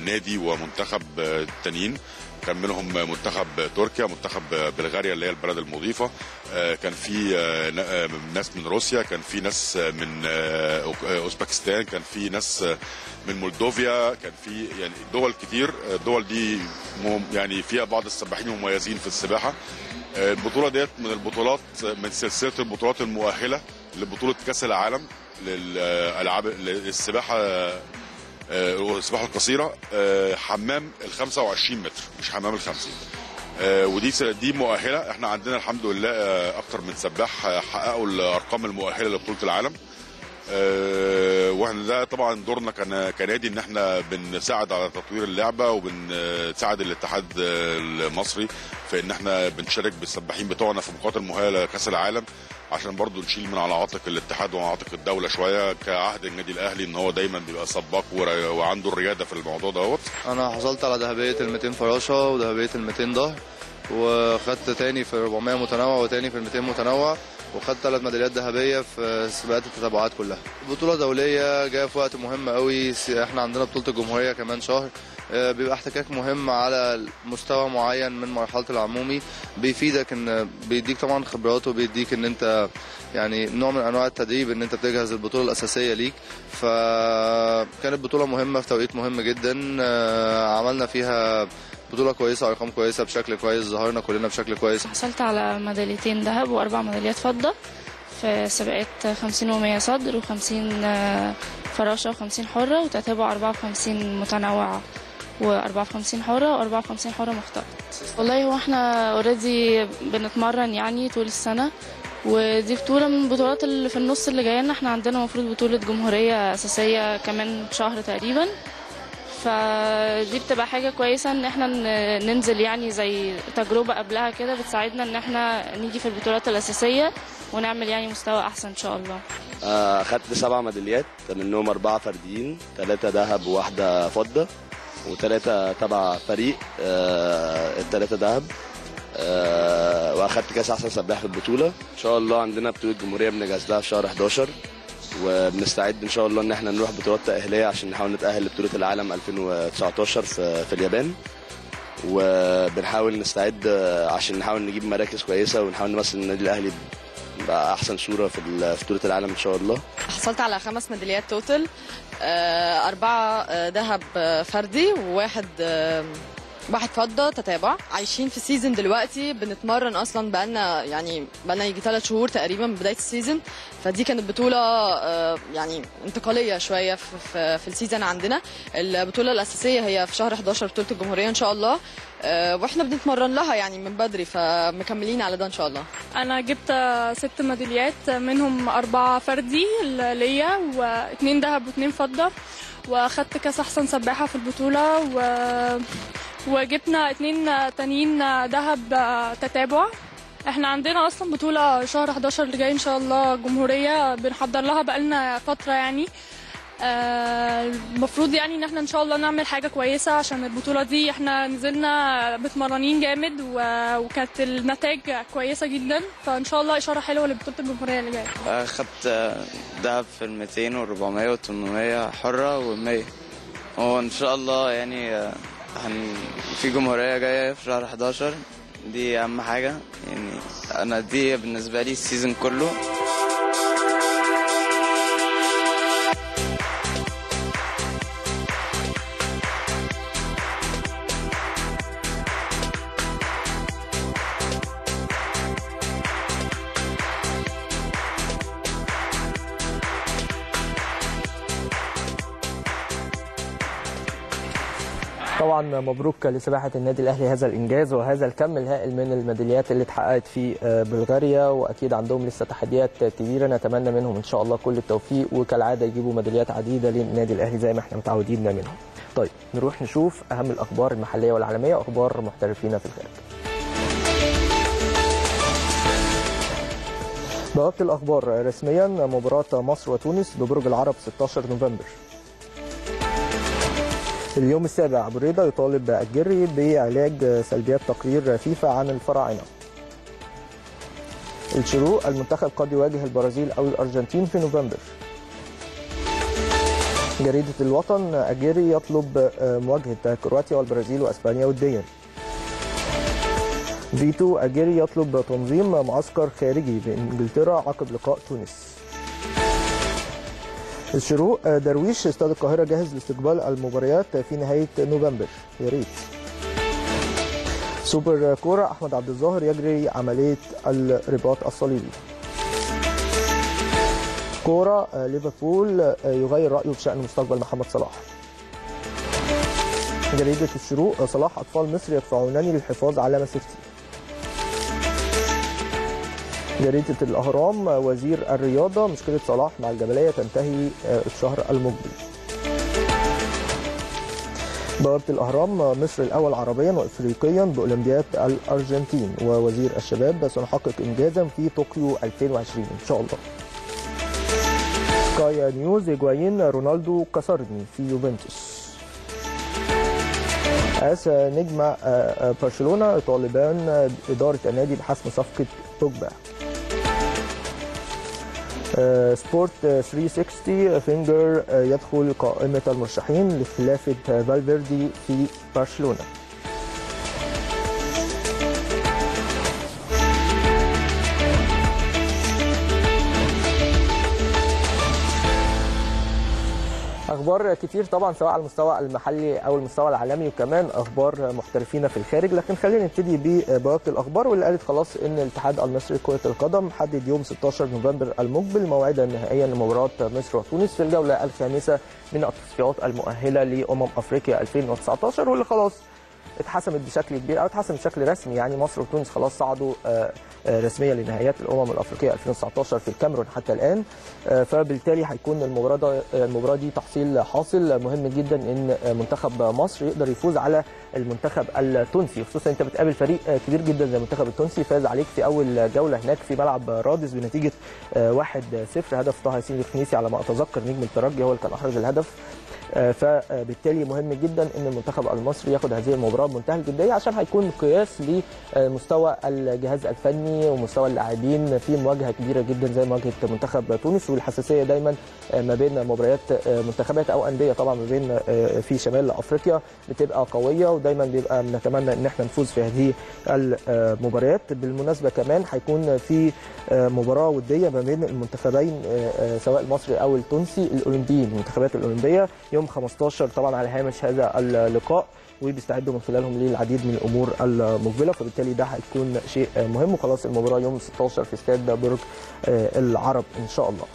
نادي ومنتخب تانيين، كان منهم منتخب تركيا، منتخب بلغاريا اللي هي البلد المضيفة، كان في ناس من روسيا، كان في ناس من أوزبكستان، كان في ناس من مولدوفيا، كان في يعني دول كتير. الدول دي يعني فيها بعض السباحين المميزين في السباحة. البطولة ديت من البطولات من سلسلة البطولات المؤهلة لبطولة كأس العالم للألعاب للسباحة السباحة القصيرة حمام ال خمسة وعشرين متر، مش حمام ال خمسين. ودي دي مؤهلة، احنا عندنا الحمد لله أكتر من سباح حققوا الأرقام المؤهلة لبطولة العالم. واحنا ده طبعا دورنا كنادي ان احنا بنساعد على تطوير اللعبه وبنساعد الاتحاد المصري في ان احنا بنشارك بالسباحين بتوعنا في مقاتل مؤهله لكاس العالم، عشان برضو نشيل من على عاتق الاتحاد وعلى عاتق الدوله شويه. كعهد النادي الاهلي ان هو دايما بيبقى سباق وعنده الرياده في الموضوع دوت. انا حصلت على ذهبيه ال مئتين فراشه وذهبيه ال مئتين ظهر، وخدت تاني في أربعمية متنوع وتاني في ال مئتين متنوع، وخدت ثلاث ميداليات ذهبيه في سباقات التتابعات كلها. بطوله دوليه جايه في وقت مهم قوي، احنا عندنا بطوله الجمهوريه كمان شهر، بيبقى احتكاك مهم على مستوى معين من مرحله العمومي، بيفيدك ان بيديك طبعا خبرات وبيديك ان انت يعني نوع من انواع التدريب ان انت بتجهز البطوله الاساسيه ليك. فكانت بطوله مهمه في توقيت مهم جدا، عملنا فيها بطولة كويسة، أرقام كويسة، بشكل كويس، ظهرنا كلنا بشكل كويس. حصلت على ميداليتين ذهب وأربع ميداليات فضة في سباقات خمسين ومية صدر وخمسين فراشة وخمسين حرة، وتتابع أربعة وخمسين متنوعة وأربعة وخمسين حرة وأربعة وخمسين حرة مختلط. والله هو احنا اوريدي بنتمرن يعني طول السنة، ودي بطولة من البطولات اللي في النص اللي جاية لنا. احنا عندنا المفروض بطولة جمهورية أساسية كمان شهر تقريبا، فدي بتبقى حاجة كويسة ان احنا ننزل يعني زي تجربة قبلها كده، بتساعدنا ان احنا نيجي في البطولات الأساسية ونعمل يعني مستوى أحسن إن شاء الله. أخدت سبع ميداليات، منهم أربعة فرديين، ثلاثة ذهب وواحدة فضة، وثلاثة تبع فريق الثلاثة ذهب. وأخدت كأس أحسن سباح في البطولة. إن شاء الله عندنا بطولة جمهورية بنجهز لها في شهر إحداشر، وبنستعد ان شاء الله ان احنا نروح بطولات تأهيلية عشان نحاول نتأهل لبطولة العالم ألفين وتسعتاشر في, في اليابان، وبنحاول نستعد عشان نحاول نجيب مراكز كويسة ونحاول نمثل النادي الأهلي بأحسن صورة في بطولة العالم ان شاء الله. حصلت على خمس ميداليات توتل، أربعة ذهب فردي وواحد واحد فضه تتابع. عايشين في سيزون دلوقتي، بنتمرن اصلا بقالنا يعني بقالنا يجي ثلاث شهور تقريبا من بدايه السيزون، فدي كانت بطوله يعني انتقاليه شويه في في السيزون عندنا. البطوله الاساسيه هي في شهر احد عشر بطوله الجمهوريه ان شاء الله، واحنا بنتمرن لها يعني من بدري، فمكملين على ده ان شاء الله. انا جبت ست ميداليات، منهم اربعه فردي ليا واثنين ذهب واثنين فضه، واخدت كاس احسن سباحه في البطوله، و وجبنا اتنين تانيين دهب تتابع. احنا عندنا اصلا بطوله شهر احد عشر اللي جاي ان شاء الله جمهوريه، بنحضر لها بقالنا فتره يعني. آه المفروض يعني ان احنا ان شاء الله نعمل حاجه كويسه عشان البطوله دي. احنا نزلنا متمرنين جامد وكانت النتائج كويسه جدا، فان شاء الله اشاره حلوه لبطوله الجمهوريه اللي جايه. آه خدت دهب في ال مئتين وال400 وال800 حره وال100، وان شاء الله يعني آه هن في جمهوريه جايه في شهر احد عشر، دي اهم حاجه يعني. انا دي بالنسبه لي السيزون كله. طبعا مبروك لسباحه النادي الاهلي هذا الانجاز وهذا الكم الهائل من الميداليات اللي اتحققت في بلغاريا، واكيد عندهم لسه تحديات كبيره نتمنى منهم ان شاء الله كل التوفيق، وكالعاده يجيبوا ميداليات عديده للنادي الاهلي زي ما احنا متعودين منهم. طيب نروح نشوف اهم الاخبار المحليه والعالميه واخبار محترفينا في الخارج. بوابه الاخبار رسميا مباراه مصر وتونس ببرج العرب ستة عشر نوفمبر. اليوم السابع بريدة يطالب الجري بعلاج سلبيات تقرير فيفا عن الفراعنة. الشروق المنتخب قد يواجه البرازيل أو الأرجنتين في نوفمبر. جريدة الوطن الجري يطلب مواجهة كرواتيا والبرازيل وأسبانيا وديا. فيتو الجري يطلب تنظيم معسكر خارجي بإنجلترا عقب لقاء تونس. الشروق درويش استاد القاهرة جاهز لاستقبال المباريات في نهاية نوفمبر يا ريت. سوبر كورة أحمد عبد الظاهر يجري عملية الرباط الصليبي. كورة ليفربول يغير رأيه بشأن مستقبل محمد صلاح. جريدة الشروق صلاح أطفال مصر يدفعونني للحفاظ على مسيرتي. جريدة الأهرام وزير الرياضة مشكلة صلاح مع الجبلية تنتهي الشهر المقبل. بوابة الأهرام مصر الأول عربيا وإفريقيا بأولمبياد الأرجنتين، ووزير الشباب سنحقق إنجازا في طوكيو ألفين وعشرين إن شاء الله. سكاي نيوز هيجوايين رونالدو كسرني في يوفنتوس. آس نجم برشلونة طالبان إدارة النادي بحسم صفقة بوجبا. سبورت ثلاثمية وستين فينجر يدخل قائمة المرشحين لخلافة فالفيردي في برشلونة. أخبار كتير طبعا سواء على المستوى المحلي أو المستوى العالمي، وكمان أخبار محترفينا في الخارج، لكن خلينا نبتدي ببوابة الأخبار واللي قالت خلاص إن الاتحاد المصري لكرة القدم حدد يوم ستة عشر نوفمبر المقبل موعدها النهائيا لمباراة مصر وتونس في الجولة الخامسة من التصفيات المؤهلة لأمم أفريقيا ألفين وتسعتاشر، واللي خلاص اتحسمت بشكل كبير أو اتحسمت بشكل رسمي يعني. مصر وتونس خلاص صعدوا رسميا لنهائيات الأمم الأفريقية ألفين وتسعتاشر في الكاميرون حتى الآن، فبالتالي هيكون المباراة المباراة دي تحصيل حاصل مهم جدا إن منتخب مصر يقدر يفوز على المنتخب التونسي، خصوصا أنت بتقابل فريق كبير جدا زي المنتخب التونسي فاز عليك في أول جولة هناك في ملعب رادس بنتيجة واحد صفر، هدف طه ياسين الخنيسي على ما أتذكر نجم الترجي هو اللي كان أحرز الهدف، فبالتالي مهم جدا ان المنتخب المصري ياخد هذه المباراه بمنتهى الجديه عشان هيكون قياس لمستوى الجهاز الفني ومستوى اللاعبين في مواجهه كبيره جدا زي مواجهه منتخب تونس، والحساسيه دايما ما بين مباريات منتخبات او انديه طبعا ما بين في شمال افريقيا بتبقى قويه، ودايما بيبقى بنتمنى ان احنا نفوز في هذه المباريات. بالمناسبه كمان هيكون في مباراه وديه ما بين المنتخبين سواء المصري او التونسي الاولمبيين المنتخبات الاولمبيه يوم خمستاشر طبعا على هامش هذا اللقاء وبيستعدوا من خلالهم للعديد من الامور المقبله، فبالتالي ده هيكون شيء مهم. وخلاص المباراه يوم ستة عشر في استاد برج العرب ان شاء الله.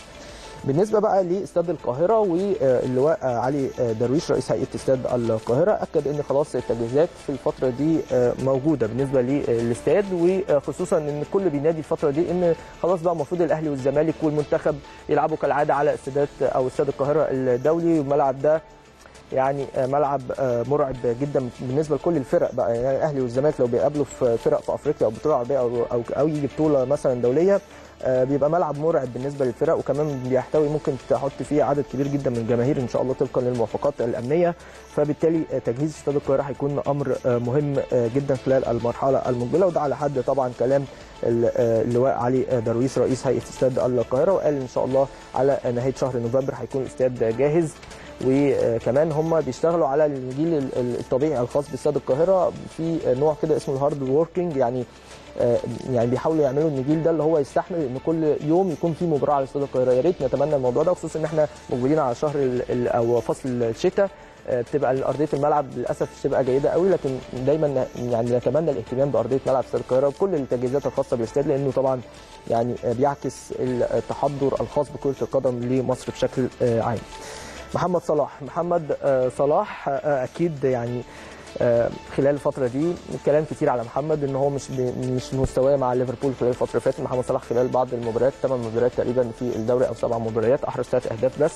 بالنسبه بقى لاستاد القاهره، واللواء علي درويش رئيس هيئه استاد القاهره اكد ان خلاص التجهيزات في الفتره دي موجوده بالنسبه للاستاد، وخصوصا ان الكل بينادي الفتره دي ان خلاص بقى المفروض الاهلي والزمالك والمنتخب يلعبوا كالعاده على استادات او استاد القاهره الدولي. والملعب ده يعني ملعب مرعب جدا بالنسبه لكل الفرق بقى، يعني الاهلي والزمالك لو بيقابلوا في فرق في افريقيا او بطوله عربيه او او, أو يجي بطوله مثلا دوليه بيبقى ملعب مرعب بالنسبه للفرق، وكمان بيحتوي ممكن تحط فيه عدد كبير جدا من الجماهير ان شاء الله طبقا للموافقات الامنيه، فبالتالي تجهيز استاد القاهره هيكون امر مهم جدا خلال المرحله المقبله. وده على حد طبعا كلام اللواء علي درويش رئيس هيئه استاد القاهره، وقال ان شاء الله على نهايه شهر نوفمبر هيكون الاستاد جاهز. وكمان هم بيشتغلوا على الجيل الطبيعي الخاص باستاد القاهره في نوع كده اسمه الهارد ووركينج، يعني يعني بيحاولوا يعملوا النجيل ده اللي هو يستحمل ان كل يوم يكون في مباراه على استاد القاهره. يا ريت نتمنى الموضوع ده، خصوصا ان احنا موجودين على شهر او فصل الشتاء، بتبقى ارضيه الملعب للاسف بتبقى جيده قوي، لكن دايما يعني نتمنى الاهتمام بارضيه ملعب استاد القاهره وكل التجهيزات الخاصه بالاستاد، لانه طبعا يعني بيعكس التحضر الخاص بكره القدم لمصر بشكل عام. محمد صلاح محمد صلاح اكيد يعني خلال الفترة دي كلام كتير على محمد ان هو مش مش مستواه مع ليفربول خلال الفترة اللي فاتت. محمد صلاح خلال بعض المباريات ثمان مباريات تقريبا في الدوري او سبع مباريات احرز ثلاث اهداف بس.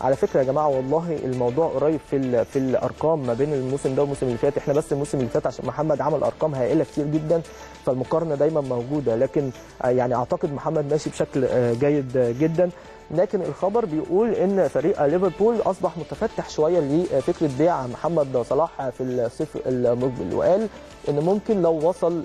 على فكرة يا جماعة والله الموضوع قريب في في الارقام ما بين الموسم ده والموسم اللي فات، احنا بس الموسم اللي فات عشان محمد عمل ارقام هائلة كتير جدا فالمقارنة دايما موجودة، لكن يعني اعتقد محمد ماشي بشكل جيد جدا. لكن الخبر بيقول ان فريق ليفربول اصبح متفتح شويه لفكره بيع محمد صلاح في الصيف المقبل، وقال ان ممكن لو وصل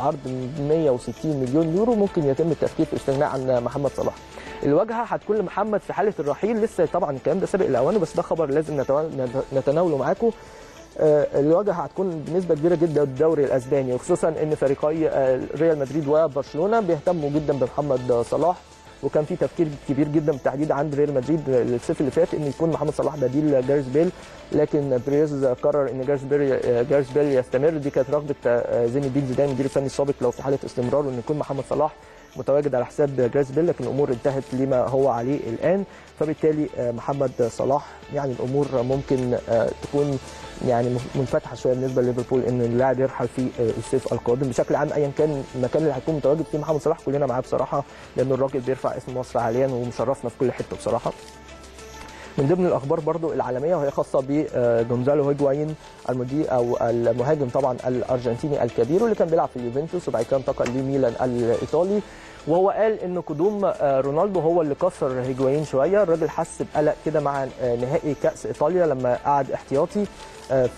عرض مئة وستين مليون يورو ممكن يتم التفكير في الاستغناء عن محمد صلاح. الواجهه هتكون لمحمد في حاله الرحيل، لسه طبعا الكلام ده سابق لاوانه بس ده خبر لازم نتناوله معاكم. الواجهه هتكون بنسبه كبيره جدا الدوري الاسباني، وخصوصا ان فريقي ريال مدريد وبرشلونه بيهتموا جدا بمحمد صلاح، وكان في تفكير كبير جدا بالتحديد عند ريال مدريد الصيف اللي فات ان يكون محمد صلاح بديل جاريث بيل، لكن بريز قرر ان جاريث بيل جاريث بيل يستمر. دي كانت رغبه زين الدين زيدان المدير الفني السابق لو في حاله استمراره ان يكون محمد صلاح متواجد على حساب جاريث بيل، لكن الامور انتهت لما هو عليه الان، فبالتالي محمد صلاح يعني الامور ممكن تكون يعني منفتحه شويه بالنسبه لليفربول ان اللاعب يرحل في الصيف القادم. بشكل عام ايا كان المكان اللي هيكون متواجد فيه محمد صلاح كلنا معاه بصراحه، لان الراجل بيرفع اسم مصر حاليا ومشرفنا في كل حته بصراحه. من ضمن الاخبار برضو العالميه وهي خاصه بجونزالو هيجواين المدير او المهاجم طبعا الارجنتيني الكبير واللي كان بيلعب في يوفنتوس وبعد كده انتقل لميلان الايطالي، وهو قال ان قدوم رونالدو هو اللي كسر هيجواين شويه. الراجل حس بقلق كده مع نهائي كاس ايطاليا لما قعد احتياطي،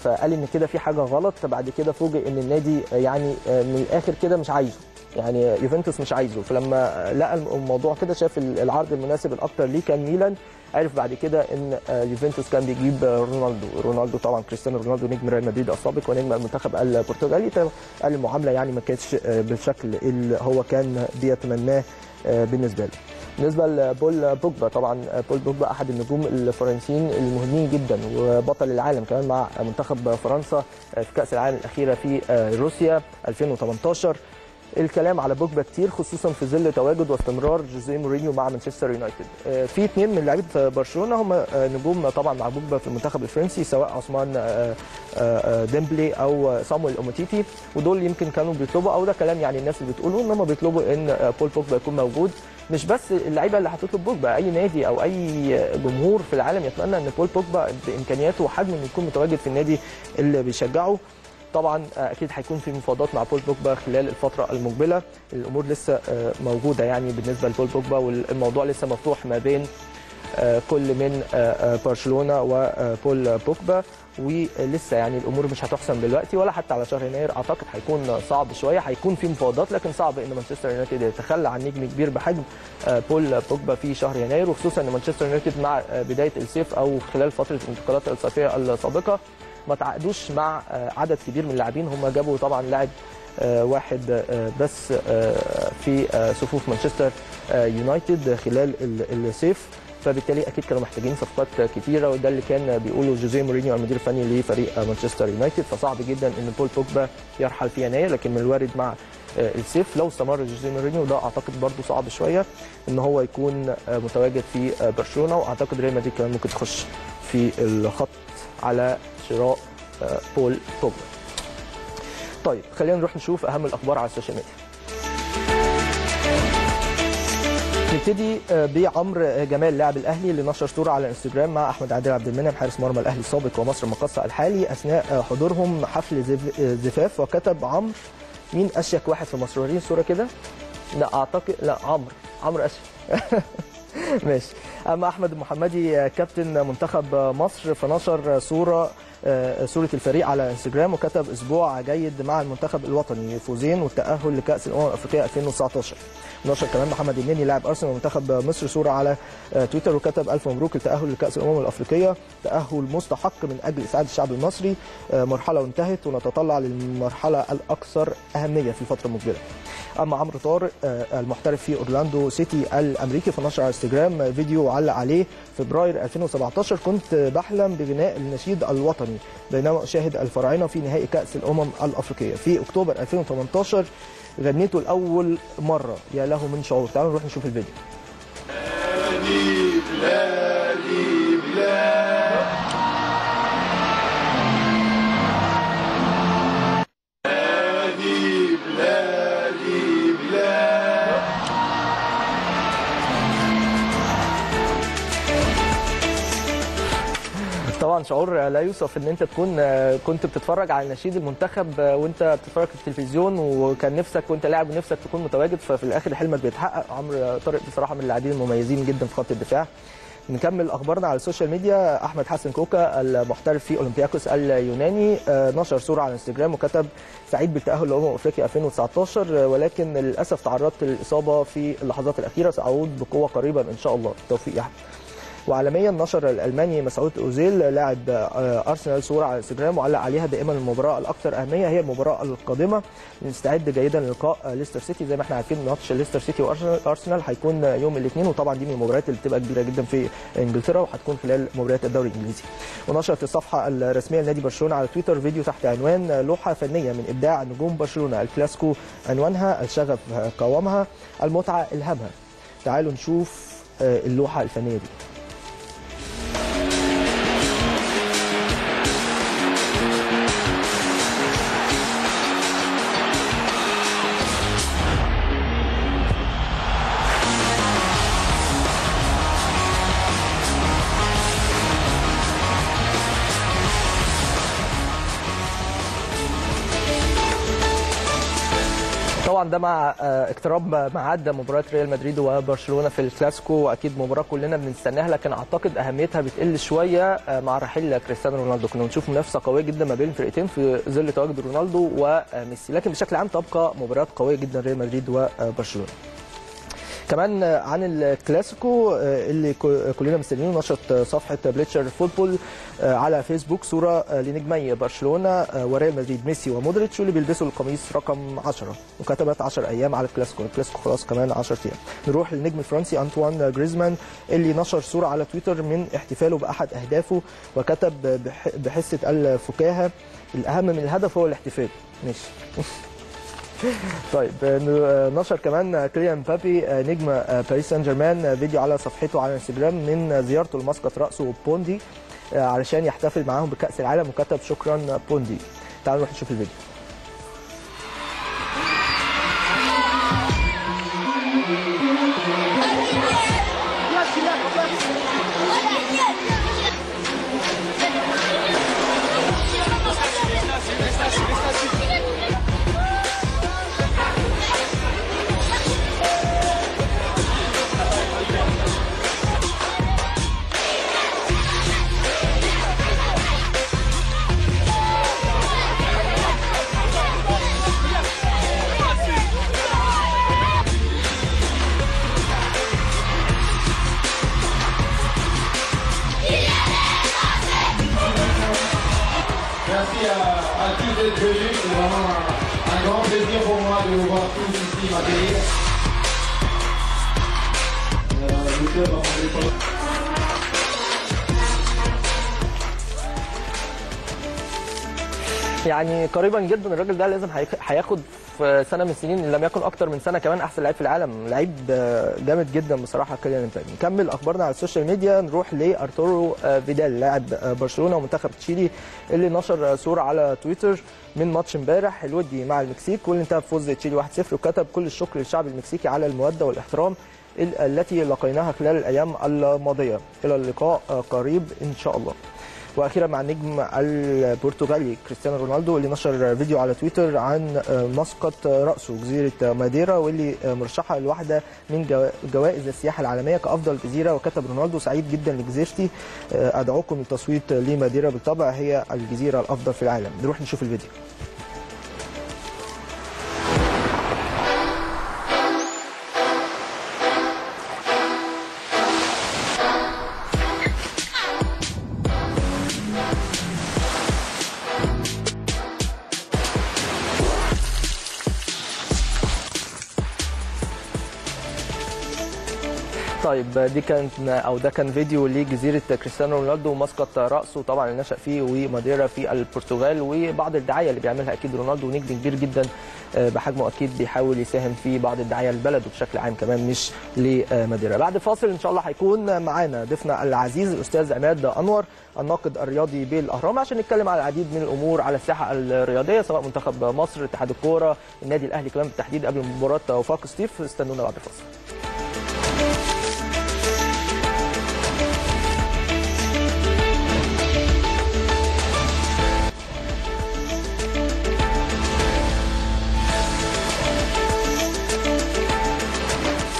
فقال ان كده في حاجه غلط، فبعد كده فوجئ ان النادي يعني من الاخر كده مش عايزه، يعني يوفنتوس مش عايزه، فلما لقى الموضوع كده شاف العرض المناسب الاكثر ليه كان ميلان. عرف بعد كده ان يوفنتوس كان بيجيب رونالدو رونالدو طبعا كريستيانو رونالدو نجم ريال مدريد السابق ونجم المنتخب البرتغالي، قال المعامله يعني ما كانتش بالشكل اللي هو كان بيتمناه بالنسبه له. بالنسبه لبول بوجبا، طبعا بول بوجبا احد النجوم الفرنسيين المهمين جدا وبطل العالم كمان مع منتخب فرنسا في كاس العالم الاخيره في روسيا ألفين وثمانية عشر. الكلام على بوجبا كتير خصوصا في ظل تواجد واستمرار جوزيه مورينيو مع مانشستر يونايتد. في اثنين من لعيبه برشلونه هم نجوم طبعا مع بوجبا في المنتخب الفرنسي، سواء عثمان ديمبلي او صامويل اوموتيتي، ودول يمكن كانوا بيطلبوا او ده كلام يعني الناس اللي بتقوله ان هم بيطلبوا ان بول بوجبا يكون موجود. مش بس اللعيبه اللي هتطلب بوجبا، اي نادي او اي جمهور في العالم يتمنى ان بول بوجبا بامكانياته وحجمه انه يكون متواجد في النادي اللي بيشجعه. طبعا اكيد هيكون في مفاوضات مع بول بوجبا خلال الفتره المقبله، الامور لسه موجوده يعني بالنسبه لبول بوجبا والموضوع لسه مفتوح ما بين كل من برشلونه وبول بوجبا، ولسه يعني الامور مش هتحسم دلوقتي ولا حتى على شهر يناير، اعتقد هيكون صعب شويه، هيكون في مفاوضات لكن صعب ان مانشستر يونايتد يتخلى عن نجم كبير بحجم بول بوجبا في شهر يناير، وخصوصا ان مانشستر يونايتد مع بدايه الصيف او خلال فتره الانتقالات الصيفيه السابقه ما تعاقدوش مع عدد كبير من اللاعبين، هم جابوا طبعا لاعب واحد بس في صفوف مانشستر يونايتد خلال الصيف، فبالتالي اكيد كانوا محتاجين صفقات كتيره، وده اللي كان بيقوله جوزيه مورينيو المدير الفني لفريق مانشستر يونايتد. فصعب جدا ان بول بوجبا يرحل في يناير، لكن من الوارد مع الصيف لو استمر جوزيه مورينيو، ده اعتقد برضه صعب شويه ان هو يكون متواجد في برشلونه، واعتقد ريال مدريد كمان ممكن تخش في الخط على شراء بول بوجبا. طيب خلينا نروح نشوف اهم الاخبار على السوشيال ميديا. نبتدي بعمرو جمال لاعب الاهلي اللي نشر صوره على انستجرام مع احمد عادل عبد المنعم حارس مرمى الاهلي السابق ومصر المقاصه الحالي اثناء حضورهم حفل زفاف، وكتب عمرو مين اشيك واحد في مصر. وريني صوره كده. لا اعتقد لا عمرو عمرو اشيك ماشي. اما احمد المحمدي كابتن منتخب مصر فنشر صوره صوره الفريق على انستجرام وكتب اسبوع جيد مع المنتخب الوطني، فوزين والتاهل لكاس الامم الافريقيه ألفين وتسعطاشر. نشر كمان محمد النني لاعب ارسنال ومنتخب مصر صوره على تويتر وكتب الف مبروك التاهل لكاس الامم الافريقيه، تاهل مستحق من اجل اسعاد الشعب المصري، مرحله انتهت ونتطلع للمرحله الاكثر اهميه في الفتره المقبله. اما عمرو طارق المحترف في اورلاندو سيتي الامريكي فنشر على انستجرام فيديو وعلق عليه فبراير ألفين وسبعطاشر كنت بحلم بغناء النشيد الوطني بينما اشاهد الفراعنه في نهائي كاس الامم الافريقيه. في اكتوبر ألفين وتمنطاشر غنيته لاول مره، يا له من شعور. تعالوا نروح نشوف الفيديو. بلادي بلادي بلادي طبعا شعور لا يوصف ان انت تكون كنت بتتفرج على نشيد المنتخب وانت بتتفرج في التلفزيون، وكان نفسك وانت لاعب ونفسك تكون متواجد، ففي الاخر حلمك بيتحقق. عمرو طارق بصراحه من اللاعبين المميزين جدا في خط الدفاع. نكمل اخبارنا على السوشيال ميديا. احمد حسن كوكا المحترف في اولمبياكوس اليوناني نشر صوره على انستجرام وكتب سعيد بالتاهل لامم افريقيا ألفين وتسعطاشر، ولكن للاسف تعرضت للاصابه في اللحظات الاخيره، ساعود بقوه قريبا ان شاء الله، توفيق يا احمد. وعالميا نشر الالماني مسعود اوزيل لاعب ارسنال صوره على انستجرام وعلق عليها دائما المباراه الاكثر اهميه هي المباراه القادمه، نستعد جيدا للقاء ليستر سيتي. زي ما احنا عارفين ماتش ليستر سيتي وارسنال هيكون يوم الاثنين، وطبعا دي من المباريات اللي بتبقى كبيره جدا في انجلترا وهتكون خلال مباريات الدوري الانجليزي. ونشرت الصفحه الرسميه لنادي برشلونه على تويتر فيديو تحت عنوان لوحه فنيه من ابداع نجوم برشلونه، الكلاسيكو عنوانها الشغف قوامها المتعه الهمها. تعالوا نشوف اللوحه الفنيه دي. ده مع اقتراب ميعاد مباراه ريال مدريد وبرشلونه في الكلاسيكو، واكيد مباراه كلنا بنستناها، لكن اعتقد اهميتها بتقل شويه مع رحيل كريستيانو رونالدو. كنا بنشوف منافسه قويه جدا ما بين الفرقتين في ظل تواجد رونالدو وميسي، لكن بشكل عام تبقى مباراه قويه جدا ريال مدريد وبرشلونه. كمان عن الكلاسيكو اللي كلنا مستنيينه، نشرت صفحه بليتشر فوتبول على فيسبوك صوره لنجمي برشلونه وريال مدريد ميسي ومودريتش واللي بيلبسوا القميص رقم عشرة، وكتبت عشرة ايام على الكلاسيكو، الكلاسيكو خلاص كمان عشرة ايام. نروح للنجم الفرنسي انطوان جريزمان اللي نشر صوره على تويتر من احتفاله باحد اهدافه وكتب بحصه الفكاهه الاهم من الهدف هو الاحتفال. ماشي طيب نشر كمان كيليان مبابي نجم باريس سان جيرمان فيديو على صفحته على انستجرام من زيارته لمسقط راسه بوندي علشان يحتفل معاهم بكاس العالم وكتب شكرا بوندي. تعالوا نروح نشوف الفيديو. Merci à tous d'être venus, c'est vraiment un grand plaisir pour moi de vous voir tous ici m'accueillir. يعني قريبا جدا الراجل ده لازم هياخد في سنه من السنين ان لم يكن اكتر من سنه كمان احسن لعيب في العالم، لعيب جامد جدا بصراحه. كيليان امبابي. نكمل اخبارنا على السوشيال ميديا، نروح لارتورو فيدال لاعب برشلونه ومنتخب تشيلي اللي نشر صوره على تويتر من ماتش امبارح الودي مع المكسيك واللي انتهى بفوز تشيلي واحد صفر، وكتب كل الشكر للشعب المكسيكي على الموده والاحترام التي لقيناها خلال الايام الماضيه. الى اللقاء قريب ان شاء الله. واخيرا مع النجم البرتغالي كريستيانو رونالدو اللي نشر فيديو على تويتر عن مسقط راسه جزيره ماديرا واللي مرشحه لواحده من جوائز السياحه العالميه كافضل جزيره، وكتب رونالدو: سعيد جدا لجزيرتي، ادعوكم للتصويت لماديرا، بالطبع هي الجزيره الافضل في العالم. نروح نشوف الفيديو. طيب دي كانت او ده كان فيديو لجزيره كريستيانو رونالدو ومسقط راسه طبعا اللي نشأ فيه وماديرا في البرتغال، وبعض الدعايه اللي بيعملها اكيد رونالدو، نجم كبير جدا بحجمه اكيد بيحاول يساهم في بعض الدعايه لبلده بشكل عام كمان مش لماديرا. بعد فاصل ان شاء الله هيكون معانا ضيفنا العزيز الاستاذ عماد انور الناقد الرياضي بالاهرام عشان نتكلم على العديد من الامور على الساحه الرياضيه سواء منتخب مصر، اتحاد الكوره، النادي الاهلي كمان بالتحديد قبل مباراه وفاق سطيف. استنونا بعد الفاصل.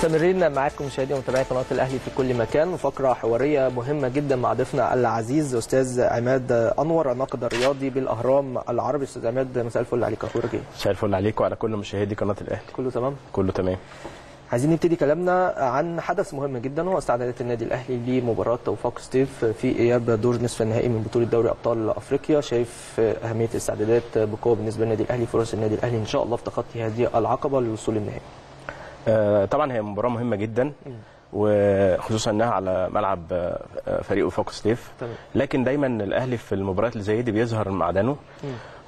مستمرين معاكم مشاهدي ومتابعي قناه الاهلي في كل مكان، وفقره حواريه مهمه جدا مع ضيفنا العزيز استاذ عماد انور الناقد الرياضي بالاهرام العربي. استاذ عماد مساء الفل عليك يا اخويا. مساء الفل عليك وعلى كل مشاهدي قناه الاهلي. كله تمام؟ كله تمام. عايزين نبتدي كلامنا عن حدث مهم جدا هو استعدادات النادي الاهلي لمباراه وفاق سطيف في اياب دور نصف النهائي من بطوله دوري ابطال افريقيا. شايف اهميه الاستعدادات بقوه بالنسبه للنادي الاهلي، فرص النادي الاهلي ان شاء الله في تخطي هذه العقبه للوصول للنهائي؟ طبعا هي مباراه مهمه جدا وخصوصا انها على ملعب فريق وفاق سطيف، لكن دايما الاهلي في المباريات اللي زي دي بيظهر معدنه،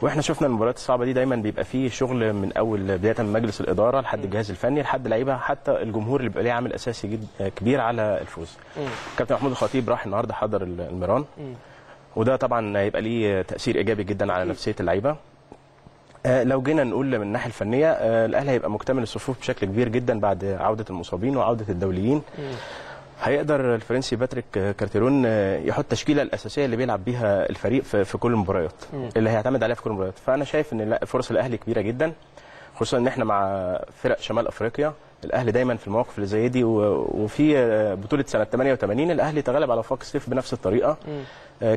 واحنا شفنا المباريات الصعبه دي دايما بيبقى فيه شغل من اول بدايه من مجلس الاداره لحد الجهاز الفني لحد لعيبه حتى الجمهور اللي بيبقى ليه عامل اساسي جدا كبير على الفوز. كابتن محمود الخطيب راح النهارده حضر الميران وده طبعا هيبقى ليه تاثير ايجابي جدا على نفسيه اللعيبه. لو جينا نقول من الناحيه الفنيه الاهلي هيبقى مكتمل الصفوف بشكل كبير جدا بعد عوده المصابين وعوده الدوليين. هيقدر الفرنسي باتريس كارتيرون يحط التشكيله الاساسيه اللي بيلعب بيها الفريق في كل المباريات اللي هيعتمد عليها في كل المباريات، فانا شايف ان فرص الاهلي كبيره جدا خصوصا ان احنا مع فرق شمال افريقيا. الاهلي دايما في المواقف اللي زي دي، وفي بطوله سنه ثمانية وثمانين الاهلي تغلب على وفاق سطيف بنفس الطريقه.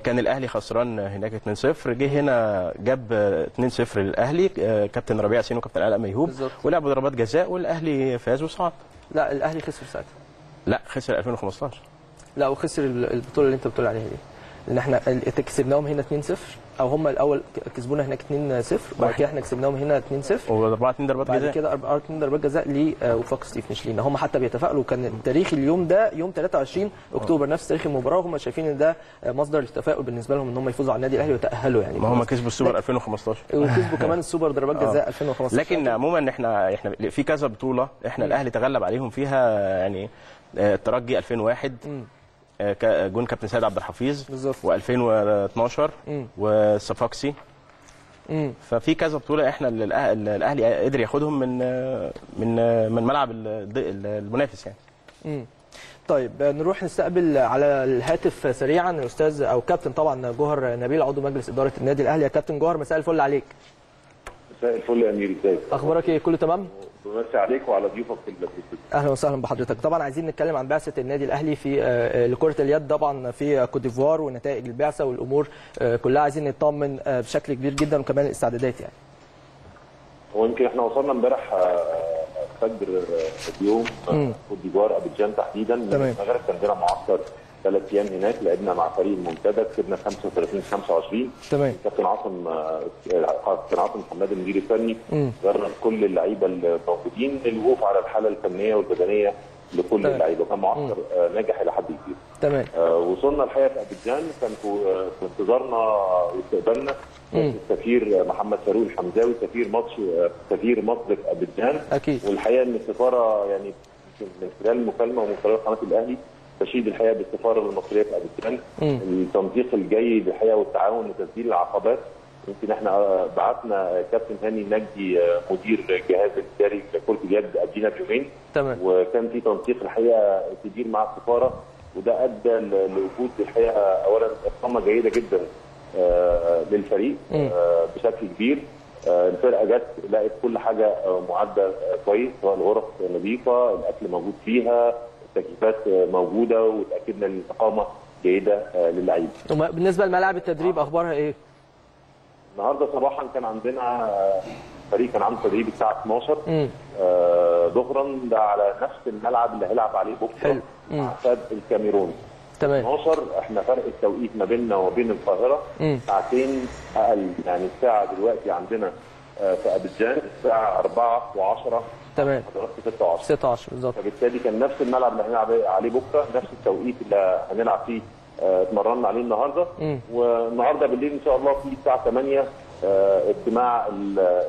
كان الاهلي خسران هناك اتنين صفر، جه هنا جاب اتنين صفر للاهلي، كابتن ربيع سين وكابتن علاء ميهوب، ولعبوا ضربات جزاء والاهلي فاز وصعد. لا الاهلي خسر ساعتها. لا خسر ألفين وخمستاشر. لا وخسر البطوله اللي انت بتقول عليها دي، ان احنا كسبناهم هنا اتنين صفر او هم الاول كسبونا هناك اتنين صفر وبعد كده احنا كسبناهم هنا اتنين صفر و4 ضربات جزاء، بعد كده اربعة اتنين ضربات جزاء لوفاق سطيف مش لينا. هم حتى بيتفائلوا، كان تاريخ اليوم ده يوم تلاتة وعشرين اكتوبر نفس تاريخ المباراه، وهم شايفين ان ده مصدر للتفاؤل بالنسبه لهم ان هم يفوزوا على النادي الاهلي ويتاهلوا. يعني ما هم كسبوا السوبر ألفين وخمستاشر وكسبوا كمان السوبر ضربات جزاء ألفين وخمستاشر. لكن عموما احنا احنا في كذا بطوله احنا الاهلي تغلب عليهم فيها، يعني الترجي ألفين وواحد جون كابتن سيد عبد الحفيظ و2012 والصفاقسي، ففي كذا بطوله احنا الاهلي قدر ياخدهم من من من ملعب المنافس يعني. امم طيب نروح نستقبل على الهاتف سريعا الاستاذ او كابتن طبعا جوهر نبيل عضو مجلس اداره النادي الاهلي. يا كابتن جوهر مساء الفل عليك. مساء الفل يا امير، ازيك؟ اخبارك ايه؟ كله تمام؟ بمسي عليك وعلى ضيوفك في البرنامج. اهلا وسهلا بحضرتك. طبعا عايزين نتكلم عن بعثه النادي الاهلي في لكره اليد طبعا في كوت ديفوار ونتائج البعثه والامور كلها، عايزين نطمن بشكل كبير جدا وكمان الاستعدادات. يعني هو يمكن احنا وصلنا امبارح فجر اليوم كوت ديفوار ابيجان تحديدا، المغرب كان عندنا معسكر ثلاث ايام هناك، لعبنا مع فريق المنتدى كسبنا خمسة وتلاتين خمسة وعشرين. تمام. كابتن عاصم كابتن عاصم محمد المدير الفني درب كل اللعيبه الموجودين، الوقوف على الحاله الفنيه والبدنيه لكل اللعيبه، كان معسكر ناجح الى حد كبير. تمام. آه وصلنا الحقيقه في اذربيجان، كان في انتظارنا واستقبالنا السفير محمد فاروق الحمزاوي سفير مصر سفير مصر في اذربيجان. اكيد. والحقيقه ان السفاره يعني من خلال المكالمه ومن خلال قناه الاهلي تشيد الحقيقه بالسفاره المصريه في اذربيجان التنسيق الجيد الحقيقه والتعاون لتسجيل العقبات. يمكن احنا بعتنا كابتن هاني نجي مدير جهاز الاداري لكره اليد ادينا بيومين، وكان في تنسيق الحقيقه كبير مع السفاره، وده ادى لوجود الحقيقه اولا قامه جيده جدا للفريق بشكل كبير. الفرقه جت لقت كل حاجه معده كويس، سواء الغرف نظيفه، الاكل موجود فيها، التكييفات موجوده، وتاكدنا ان الاقامه جيده للعيبه. بالنسبه لملاعب التدريب اخبارها ايه؟ النهارده صباحا كان عندنا فريق كان عنده تدريب الساعه اتناشر ظهرا، ده على نفس الملعب اللي هيلعب عليه بكره مع ساد الكاميرون. تمام. اتناشر احنا فرق التوقيت ما بيننا وبين القاهره ساعتين اقل، يعني الساعه دلوقتي عندنا في أبيجان الساعه اربعة وعشرة. تمام. ستة وعشرة ستة وعشرة بالظبط. فبالتالي كان نفس الملعب اللي هنلعب عليه بكره نفس التوقيت اللي هنلعب فيه اتمرنا عليه النهارده، والنهارده بالليل ان شاء الله في الساعه تمانية اجتماع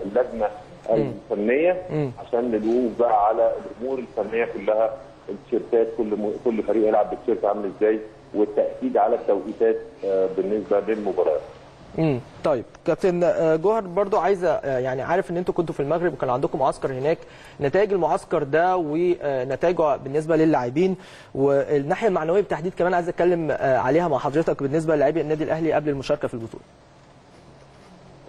اللجنه الفنيه عشان ندوق بقى على الامور الفنيه كلها، التيشيرتات كل كل فريق يلعب بالتيشيرت عامل ازاي، والتاكيد على التوقيتات بالنسبه للمباريات. امم طيب كابتن جوهر برضو عايزه يعني عارف ان انتوا كنتوا في المغرب وكان عندكم معسكر هناك، نتائج المعسكر ده ونتائجه بالنسبه للاعبين والناحيه المعنويه بالتحديد كمان عايز اتكلم عليها مع حضرتك بالنسبه للاعبي النادي الاهلي قبل المشاركه في البطوله.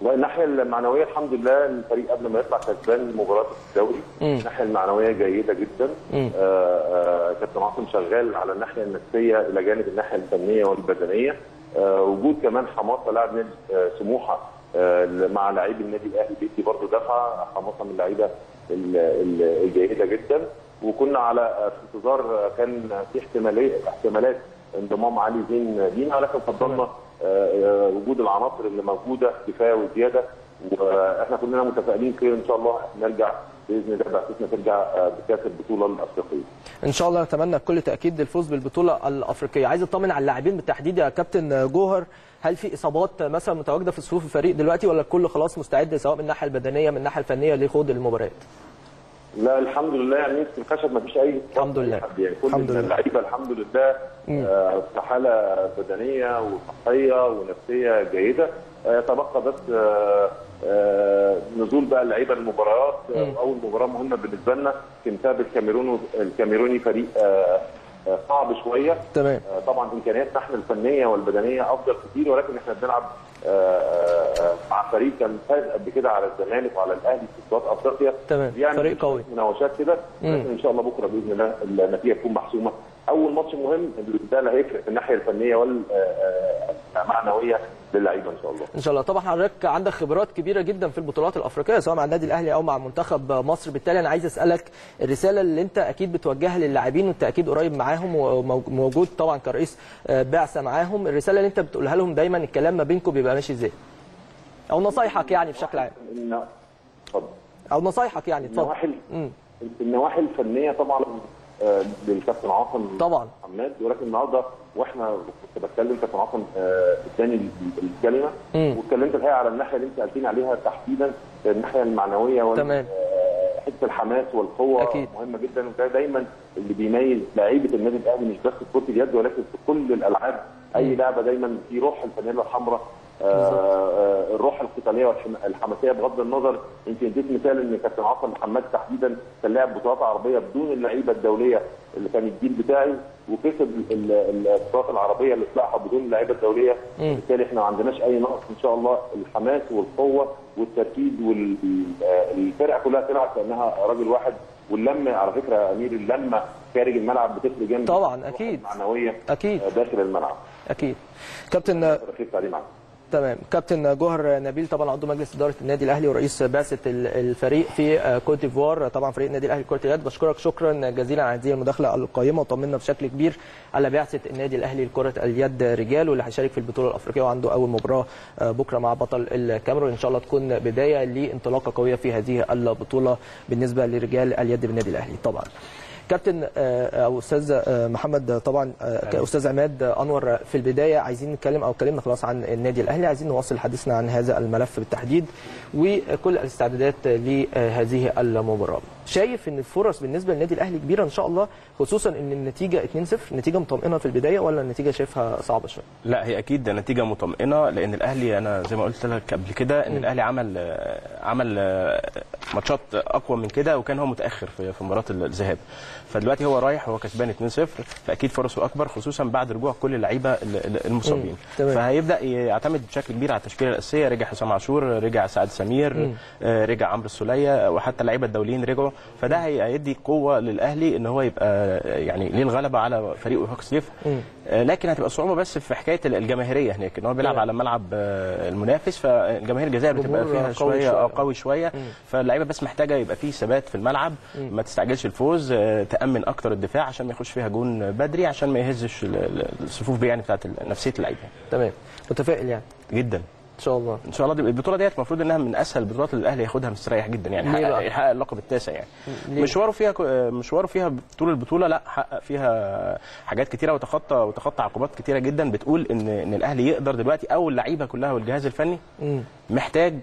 والله الناحيه المعنويه الحمد لله الفريق قبل ما يطلع كسبان مباراه الدوري الناحيه المعنويه جيده جدا. كابتن عاصم شغال على الناحيه النفسيه الى جانب الناحيه الفنيه والبدنيه. أه وجود كمان حماسه لاعب نادي أه سموحه أه مع لاعبي النادي الاهلي بيدي برضه دفعه حماسه من اللعيبه الجيده جدا، وكنا على انتظار كان في احتماليه احتمالات انضمام علي زين لينا، لكن فضلنا أه وجود العناصر اللي موجوده كفايه وزياده، واحنا كلنا متفائلين خير ان شاء الله نرجع باذن الله بعثتنا ترجع بكاس البطوله الافريقيه. ان شاء الله نتمنى بكل تاكيد للفوز بالبطوله الافريقيه. عايز اطمن على اللاعبين بالتحديد يا كابتن جوهر، هل في اصابات مثلا متواجده في صفوف الفريق دلوقتي ولا الكل خلاص مستعد سواء من الناحيه البدنيه من الناحيه الفنيه لخوض المباريات؟ لا الحمد لله يعني في الخشب ما فيش اي الحمد لله يعني كل اللعيبه الحمد لله في حاله بدنيه وصحيه ونفسيه جيده، تبقى بس آه نزول بقى اللعيبه المباريات. آه اول مباراه مهمه بالنسبه لنا كمتابع الكاميرون الكاميروني فريق آه آه صعب شويه. تمام. آه طبعا امكانياتنا احنا الفنيه والبدنيه افضل كتير، ولكن احنا بنلعب آه آه مع فريق كان فاز قبل كده على الزمالك وعلى الاهلي في بطولات افريقيا. تمام. يعني فريق قوي مناوشات كده، لكن ان شاء الله بكره باذن الله النتيجه تكون محسومه. اول ماتش مهم ده اللي هيفرق في الناحيه الفنيه والمعنويه للعيبه ان شاء الله. ان شاء الله. طبعا حضرتك عندك خبرات كبيره جدا في البطولات الافريقيه سواء مع النادي الاهلي او مع منتخب مصر، بالتالي انا عايز اسالك الرساله اللي انت اكيد بتوجهها للاعبين والتاكيد قريب معاهم وموجود طبعا كرئيس بعثه معاهم، الرساله اللي انت بتقولها لهم دايما الكلام ما بينكم بيبقى ماشي ازاي؟ او نصايحك يعني بشكل عام. اتفضل. او نصايحك يعني اتفضل. النواحي الفنيه طبعا للكابتن عاصم طبعا عماد، ولكن النهارده واحنا كنت بتكلم كابتن عاصم اداني الكلمه واتكلمت الحقيقه على الناحيه اللي انت سالتيني عليها تحديدا الناحيه المعنويه وال حته الحماس والقوه. أكيد. مهمه جدا، وده دايما اللي بيميز لعيبه النادي الاهلي مش بس في كره اليد ولكن في كل الالعاب. اي لعبه دايما في روح الفانيله الحمراء آه الروح القتاليه والحماسيه بغض النظر. يمكن اديت مثال ان كابتن عاصم محمد تحديدا كان لاعب بطولات عربيه بدون اللعيبه الدوليه اللي كان الجيل بتاعي، وكسب البطولات العربيه اللي طلعها بدون اللعيبه الدوليه، وبالتالي احنا ما عندناش اي نقص ان شاء الله. الحماس والقوه والتركيز والفرقه كلها تلعب كانها راجل واحد، واللمه على فكره يا امير اللمه خارج الملعب بتفرق جامد طبعا. اكيد معنويه اكيد داخل الملعب. اكيد كابتن رفيق علي معلول. تمام كابتن جوهر نبيل طبعا عضو مجلس اداره النادي الاهلي ورئيس بعثه الفريق في كوت ديفوار طبعا فريق النادي الاهلي لكره اليد، بشكرك شكرا جزيلا على هذه المداخله القيمه وطمنا بشكل كبير على بعثه النادي الاهلي لكره اليد رجال واللي هيشارك في البطوله الافريقيه وعنده اول مباراه بكره مع بطل الكاميرون، ان شاء الله تكون بدايه لانطلاقه قويه في هذه البطوله بالنسبه لرجال اليد بالنادي الاهلي طبعا. كابتن او استاذ محمد، طبعا استاذ عماد انور، في البدايه عايزين نتكلم او اتكلمنا خلاص عن النادي الاهلي، عايزين نواصل حديثنا عن هذا الملف بالتحديد وكل الاستعدادات لهذه المباراه. شايف ان الفرص بالنسبه للنادي الاهلي كبيره ان شاء الله، خصوصا ان النتيجه اتنين صفر، نتيجه مطمئنه في البدايه، ولا النتيجه شايفها صعبه شويه؟ لا هي اكيد نتيجه مطمئنه، لان الاهلي انا زي ما قلت لك قبل كده ان م. الاهلي عمل عمل ماتشات اقوى من كده، وكان هو متاخر في مباراه الذهاب، فدلوقتي هو رايح هو كسبان اتنين صفر، فاكيد فرصه اكبر خصوصا بعد رجوع كل اللعيبه المصابين، فهيبدا يعتمد بشكل كبير على التشكيله الاساسيه. رجع حسام عاشور، رجع سعد سمير، م. رجع عمرو السليه، وحتى اللعيبه الدوليين رجعوا، فده هيدي قوه للاهلي ان هو يبقى يعني ليه الغلبه على فريق وفاق سطيف. لكن هتبقى صعوبه بس في حكايه الجماهيريه هناك، ان هو بيلعب على ملعب المنافس، فالجماهير الجزائر بتبقى فيها شويه او قوي شويه، فاللعيبه بس محتاجه يبقى في ثبات في الملعب، ما تستعجلش الفوز، تامن اكتر الدفاع عشان ما يخش فيها جون بدري، عشان ما يهزش الصفوف يعني بتاعت نفسيه اللعيبه. تمام، متفائل يعني جدا ان شاء الله؟ ان شاء الله. البطوله ديت المفروض انها من اسهل البطولات اللي الاهلي ياخدها مستريح جدا، يعني يحقق اللقب التاسع يعني. مشواره فيها مشواره فيها طول البطوله لا حقق فيها حاجات كتيره، وتخطى وتخطى عقوبات كتيره جدا بتقول ان ان الاهلي يقدر دلوقتي، او اللعيبه كلها والجهاز الفني محتاج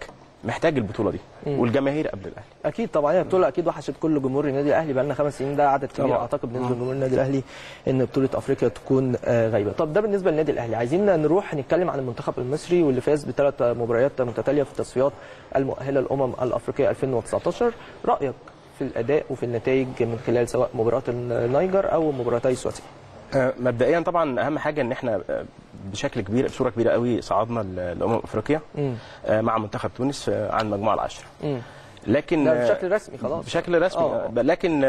محتاج البطوله دي، مم. والجماهير قبل الاهلي اكيد طبعا. هي بطوله اكيد وحشت كل جمهور النادي الاهلي، بقى لنا خمس سنين ده عدد كبير اعتقد بالنسبه لجمهور النادي الاهلي ان بطوله افريقيا تكون غايبه. طب ده بالنسبه للنادي الاهلي، عايزين نروح نتكلم عن المنتخب المصري واللي فاز بثلاث مباريات متتاليه في التصفيات المؤهله للامم الافريقيه ألفين وتسعتاشر، رايك في الاداء وفي النتائج من خلال سواء مباراه النيجر او مباراتي سواتي؟ مبدئيا طبعا اهم حاجه ان احنا بشكل كبير بصوره كبيره قوي صعدنا لامم افريقيا مع منتخب تونس عن مجموعه العشره، لكن بشكل رسمي خلاص بشكل رسمي أوه. لكن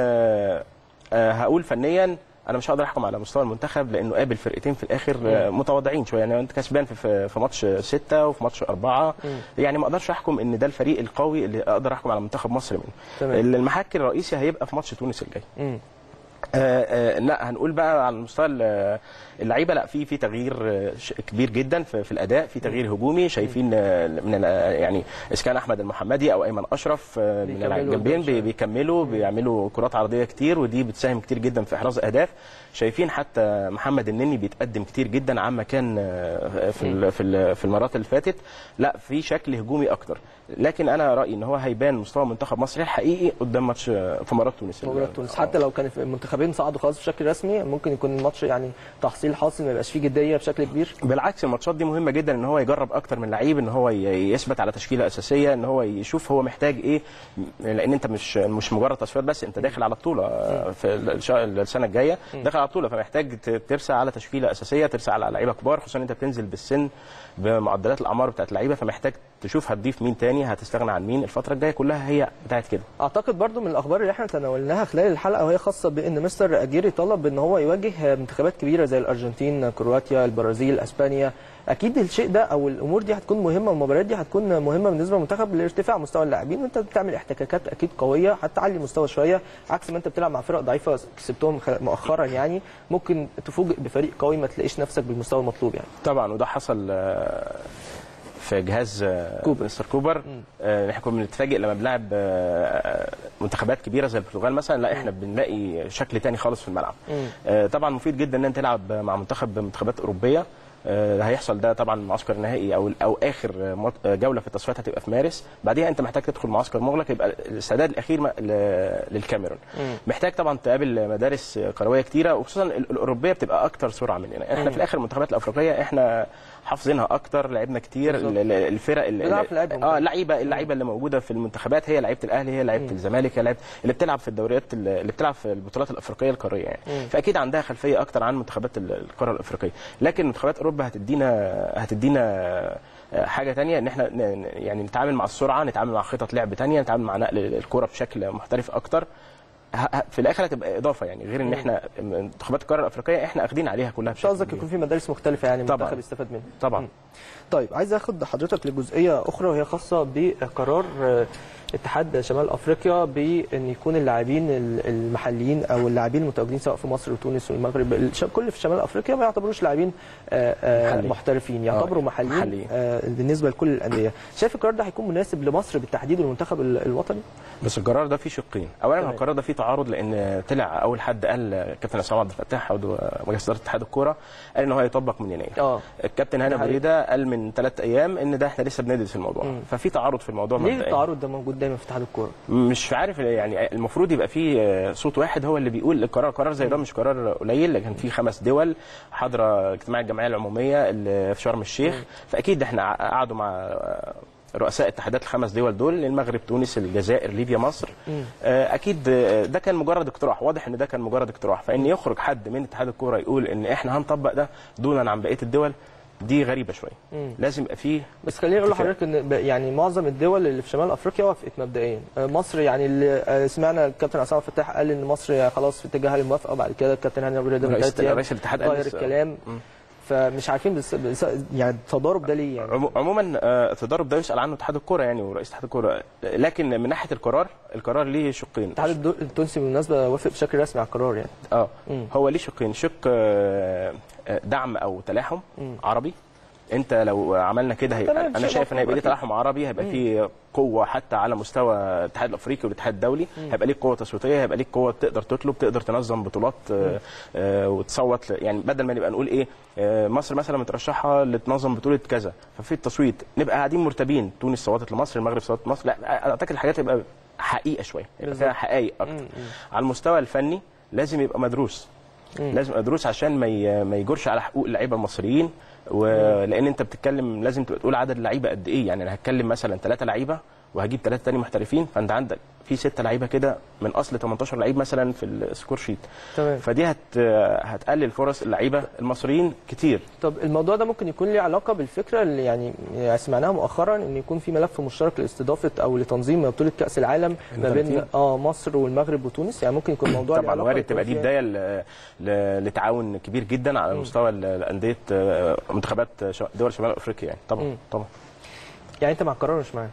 هقول فنيا انا مش هقدر احكم على مستوى المنتخب، لانه قابل فرقتين في الاخر متواضعين شويه، يعني انت كسبان في في ماتش ستة وفي ماتش أربعة، يعني ما اقدرش احكم ان ده الفريق القوي اللي اقدر احكم على منتخب مصر منه. المحك الرئيسي هيبقى في ماتش تونس الجاي. م. آه آه لا هنقول بقى على مستوى اللعيبه، لا في في تغيير كبير جدا في, في الاداء، في تغيير هجومي شايفين من يعني اذا كان احمد المحمدي او ايمن اشرف من الجنبين بيكملوا بيعملوا كرات عرضيه كتير، ودي بتساهم كتير جدا في احراز اهداف. شايفين حتى محمد النني بيتقدم كتير جدا عما كان في في في المرات اللي فاتت، لا في شكل هجومي اكتر. لكن انا رايي ان هو هيبان مستوى منتخب مصر الحقيقي قدام ماتش في مباراه تونس. مباراه تونس حتى لو كان المنتخبين صعدوا خلاص بشكل رسمي، ممكن يكون الماتش يعني تحصيل حاصل، ما يبقاش فيه جديه بشكل كبير. بالعكس الماتشات دي مهمه جدا، ان هو يجرب اكتر من لعيب، ان هو يثبت على تشكيله اساسيه، ان هو يشوف هو محتاج ايه، لان انت مش مش مجرد تصفيات بس، انت داخل على بطوله في السنه الجايه، داخل على بطوله، فمحتاج ترسى على تشكيله اساسيه، ترسى على لعيبه كبار، خصوصا انت بتنزل بالسن بمعدلات الاعمار بتاعت اللعيبه، فمحتاج تشوف هتضيف مين تاني، هتستغنى عن مين، الفتره الجايه كلها هي بتاعت كده. اعتقد برضو من الاخبار اللي احنا تناولناها خلال الحلقه وهي خاصه بان مستر اجيري طلب ان هو يواجه منتخبات كبيره زي الارجنتين، كرواتيا، البرازيل، اسبانيا. اكيد الشيء ده او الامور دي هتكون مهمه، والمباريات دي هتكون مهمه بالنسبه للمنتخب لارتفاع مستوى اللاعبين، وانت بتعمل احتكاكات اكيد قويه هتعلي مستوى شويه، عكس ما انت بتلعب مع فرق ضعيفه كسبتهم مؤخرا، يعني ممكن تفوجئ بفريق قوي ما تلاقيش نفسك بالمستوى المطلوب يعني. طبعا وده حصل في جهاز كوبر. مستر كوبر آه احنا كنا بنتفاجئ لما بنلعب آه منتخبات كبيره زي البرتغال مثلا، لا احنا بنلاقي شكل تاني خالص في الملعب. آه طبعا مفيد جدا ان انت تلعب مع منتخب منتخبات اوروبيه. آه هيحصل ده طبعا معسكر نهائي او او اخر جوله في التصفيات هتبقى في مارس، بعديها انت محتاج تدخل معسكر مغلق، يبقى الاستعداد الاخير للكاميرون. محتاج طبعا تقابل مدارس كرويه كتيره، وخصوصا الاوروبيه بتبقى اكتر سرعه مننا، احنا في الاخر المنتخبات الافريقيه احنا حافظينها اكتر، لعبنا كتير الفرق اه اللعيبه اللعيبه اللي موجوده في المنتخبات هي لعيبه الاهلي، هي لعيبه الزمالك، هي لعيبه اللي بتلعب في الدوريات اللي بتلعب في البطولات الافريقيه القاريه يعني. مم. فاكيد عندها خلفيه اكتر عن منتخبات القاره الافريقيه، لكن منتخبات اوروبا هتدينا هتدينا حاجه ثانيه، ان احنا يعني نتعامل مع السرعه، نتعامل مع خطط لعب ثانيه، نتعامل مع نقل الكره بشكل محترف اكتر. في الاخر هتبقى اضافه يعني، غير ان احنا منتخبات القاره الافريقيه احنا اخدين عليها كلها بشكل قصدك يكون في مدارس مختلفه يعني المنتخب يستفاد منها طبعا. طيب عايز اخد حضرتك لجزئيه اخرى وهي خاصه بقرار اتحاد شمال افريقيا بان يكون اللاعبين المحليين او اللاعبين المتواجدين سواء في مصر وتونس والمغرب كل في شمال افريقيا ما يعتبروش لاعبين محترفين، يعتبروا محليين بالنسبه لكل الانديه. شايف القرار ده هيكون مناسب لمصر بالتحديد والمنتخب الوطني؟ بس القرار ده فيه شقين، اولا القرار ده فيه تعارض، لان طلع اول حد قال كابتن اسامه عبد الفتاح رئيس اداره اتحاد الكوره قال ان هو هيطبق من يناير. اه الكابتن هاني بريده قال من ثلاث ايام ان ده احنا لسه بندرس في الموضوع، ففي تعارض في الموضوع. ليه التعارض ده موجود دايما في اتحاد الكوره؟ مش عارف، يعني المفروض يبقى في صوت واحد هو اللي بيقول القرار. قرار زي ده مش قرار قليل، لكن في خمس دول حاضره اجتماع الجمعيه العموميه اللي في شرم الشيخ، فاكيد احنا قعدوا مع رؤساء اتحادات الخمس دول دول المغرب تونس الجزائر ليبيا مصر. اكيد ده كان مجرد اقتراح، واضح ان ده كان مجرد اقتراح، فان يخرج حد من اتحاد الكوره يقول ان احنا هنطبق ده دونا عن بقيه الدول دي غريبه شويه. مم. لازم يبقى فيه، بس خليني اقول لحضرتك ان يعني معظم الدول اللي في شمال افريقيا وافقت مبدئيا. مصر يعني اللي سمعنا الكابتن عصام فتاح قال ان مصر خلاص في اتجاه الموافقه، بعد كده الكابتن هاني بريده رئيس الاتحاد غير الكلام. مم. فمش عارفين بس بس يعني التضارب ده ليه يعني؟ عموما التضارب ده يسال عنه اتحاد الكوره يعني ورئيس اتحاد الكوره، لكن من ناحيه القرار، القرار ليه شقين. الاتحاد التونسي بالمناسبه وافق بشكل رسمي على القرار يعني. اه مم. هو ليه شقين، شق دعم او تلاحم مم. عربي. انت لو عملنا كده هيبقى انا شايف ان هيبقى ليه تلاحم عربي، هيبقى في قوه حتى على مستوى الاتحاد الافريقي والاتحاد الدولي، هيبقى ليك قوه تصويتيه، هيبقى ليك قوه تقدر تطلب، تقدر تنظم بطولات آه وتصوت، يعني بدل ما نبقى نقول ايه آه مصر مثلا مترشحه لتنظم بطوله كذا، ففي التصويت نبقى قاعدين مرتبين، تونس صوتت لمصر المغرب صوتت لمصر، لا اعتقد الحاجات هيبقى حقيقه شويه، يبقى فيها حقائق اكتر. على المستوى الفني لازم يبقى مدروس، لازم مدروس عشان ما ما يجرش على حقوق اللعيبه المصريين، ولان انت بتتكلم لازم تبقى تقول عدد اللعيبه قد ايه، يعني انا هتكلم مثلا ثلاثه لعيبه وهجيب ثلاثه ثاني محترفين، فانت عندك في سته لعيبه كده من اصل ثمانية عشر لعيب مثلا في السكور شيت. طيب. فدي هت هتقلل فرص اللعيبه المصريين كتير. طب الموضوع ده ممكن يكون ليه علاقه بالفكره اللي يعني سمعناها مؤخرا ان يكون في ملف مشترك لاستضافه او لتنظيم بطوله كاس العالم ما بين اه مصر والمغرب وتونس، يعني ممكن يكون الموضوع طبعا وارد تبقى دي بدايه لتعاون كبير جدا على مستوى الانديه منتخبات دول شمال افريقيا يعني. طبعا م. طبعا يعني انت مع القرار مش معاه؟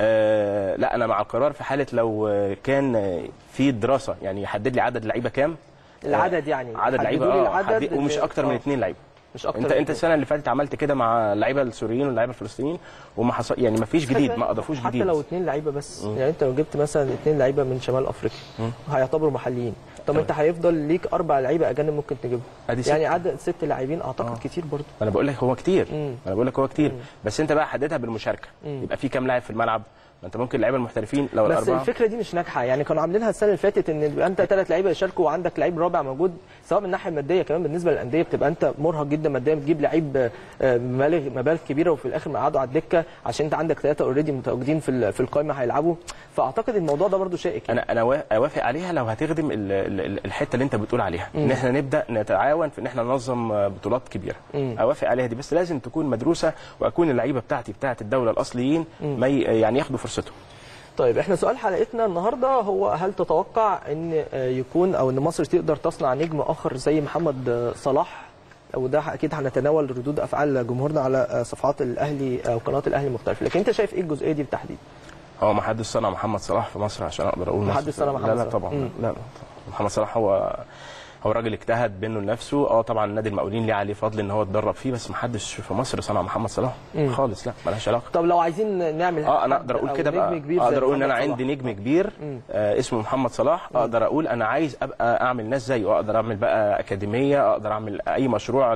أه لا انا مع القرار في حاله لو كان في دراسه، يعني يحدد لي عدد لعيبه كام، العدد يعني عدد لعيبه اه ومش اكتر من اثنين لعيبه، مش اكتر. انت انت السنه اللي فاتت عملت كده مع اللعيبه السوريين واللعيبه الفلسطينيين وما حصل يعني ما فيش جديد، ما اضافوش جديد. حتى لو اثنين لعيبه بس م. يعني انت لو جبت مثلا اثنين لعيبه من شمال افريقيا هيعتبروا محليين، طب انت هيفضل ليك اربع لعيبه اجانب ممكن تجيبهم، يعني عدد ست لاعبين اعتقد آه. كتير برضه. انا بقول لك هو كتير، مم. انا بقول لك هو كتير، مم. بس انت بقى حددها بالمشاركه، مم. يبقى في كام لاعب في الملعب، ما انت ممكن اللعيبه المحترفين لو الاربعه. بس الفكره دي مش ناجحه، يعني كانوا عاملينها السنه اللي فاتت ان يبقى انت ثلاث لعيبه يشاركوا وعندك لعيب رابع موجود، سواء من الناحيه الماديه كمان بالنسبه للانديه بتبقى انت مرهق جدا ماديا، بتجيب لعيب مبالغ مبالغ كبيره وفي الاخر مقعده على الدكه عشان انت عندك ثلاثه اوريدي متواجدين في في القائمه هيلعبوا، فاعتقد الموضوع ده برضه شائك يعني. انا انا اوافق عليها لو هتخدم الحته اللي انت بتقول عليها، ان احنا نبدا نتعاون في ان احنا ننظم بطولات كبيره، مم. اوافق عليها دي، بس لازم تكون مدروسه واكون اللعيبه بتاعتي بتاعت الدوله الاصليين ما يعني ياخدوا فرصتهم. طيب احنا سؤال حلقتنا النهارده هو هل تتوقع ان يكون او ان مصر تقدر تصنع نجم اخر زي محمد صلاح؟ وده اكيد هنتناول ردود افعال جمهورنا على صفحات الاهلي او قناه الاهلي المختلفه، لكن انت شايف ايه الجزئيه دي بالتحديد؟ هو ما حدش صنع محمد صلاح في مصر عشان اقدر اقول ما حدش صنع محمد صلاح. لا لا طبعا لا, لا محمد صلاح هو هو راجل اجتهد بينه لنفسه، اه طبعا نادي المقاولين ليه عليه فضل ان هو اتدرب فيه، بس ما حدش في مصر صنع محمد صلاح خالص، لا مالهاش علاقه. طب لو عايزين نعمل اه انا اقدر اقول كده بقى، اقدر اقول ان انا عندي نجم كبير آه اسمه محمد صلاح، اقدر اقول انا عايز ابقى اعمل ناس زيه، اقدر اعمل بقى اكاديميه، اقدر اعمل اي مشروع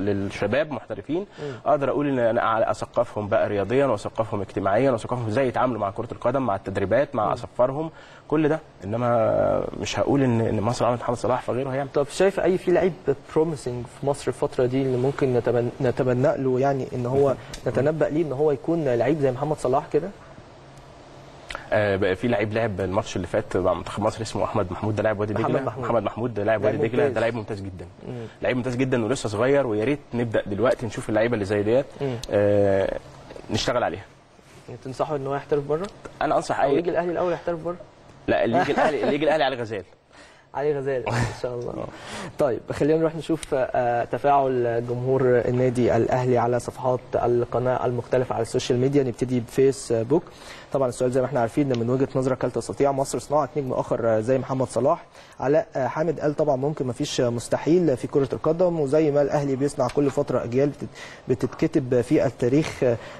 للشباب محترفين، اقدر اقول ان انا اثقفهم بقى رياضيا واثقفهم اجتماعيا واثقفهم ازاي يتعاملوا مع كره القدم، مع التدريبات، مع اصفرهم كل ده، انما مش هقول ان ان مصر عملت محمد صلاح فغيره هيعمل. طب شايف اي في لعيب بروميسنج في مصر الفتره دي اللي ممكن نتبنى نتبنى له، يعني ان هو نتنبأ ليه ان هو يكون لعيب زي محمد صلاح كده؟ آه بقى في لعيب لعب الماتش اللي فات مع منتخب مصر اسمه احمد محمود، ده لاعب وادي دجله. محمد محمود ده لاعب وادي دجله، ده لعيب ممتاز جدا، لعيب ممتاز جدا ولسه صغير، ويا ريت نبدا دلوقتي نشوف اللعيبه اللي زي ديت آه نشتغل عليها. تنصحه ان هو يحترف بره؟ انا انصح اي يجي الاهلي الاول يحترف بره؟ لا اللي يجي الاهلي اللي يجي الاهلي على غزال علي غزال ان شاء الله. طيب خلينا نروح نشوف تفاعل جمهور النادي الاهلي على صفحات القناه المختلفه على السوشيال ميديا. نبتدي بفيسبوك، طبعا السؤال زي ما احنا عارفين من وجهه نظرك هل تستطيع مصر صناعه نجم اخر زي محمد صلاح؟ علاء حامد قال طبعا ممكن، ما فيش مستحيل في كره القدم، وزي ما الاهلي بيصنع كل فتره اجيال بتتكتب في التاريخ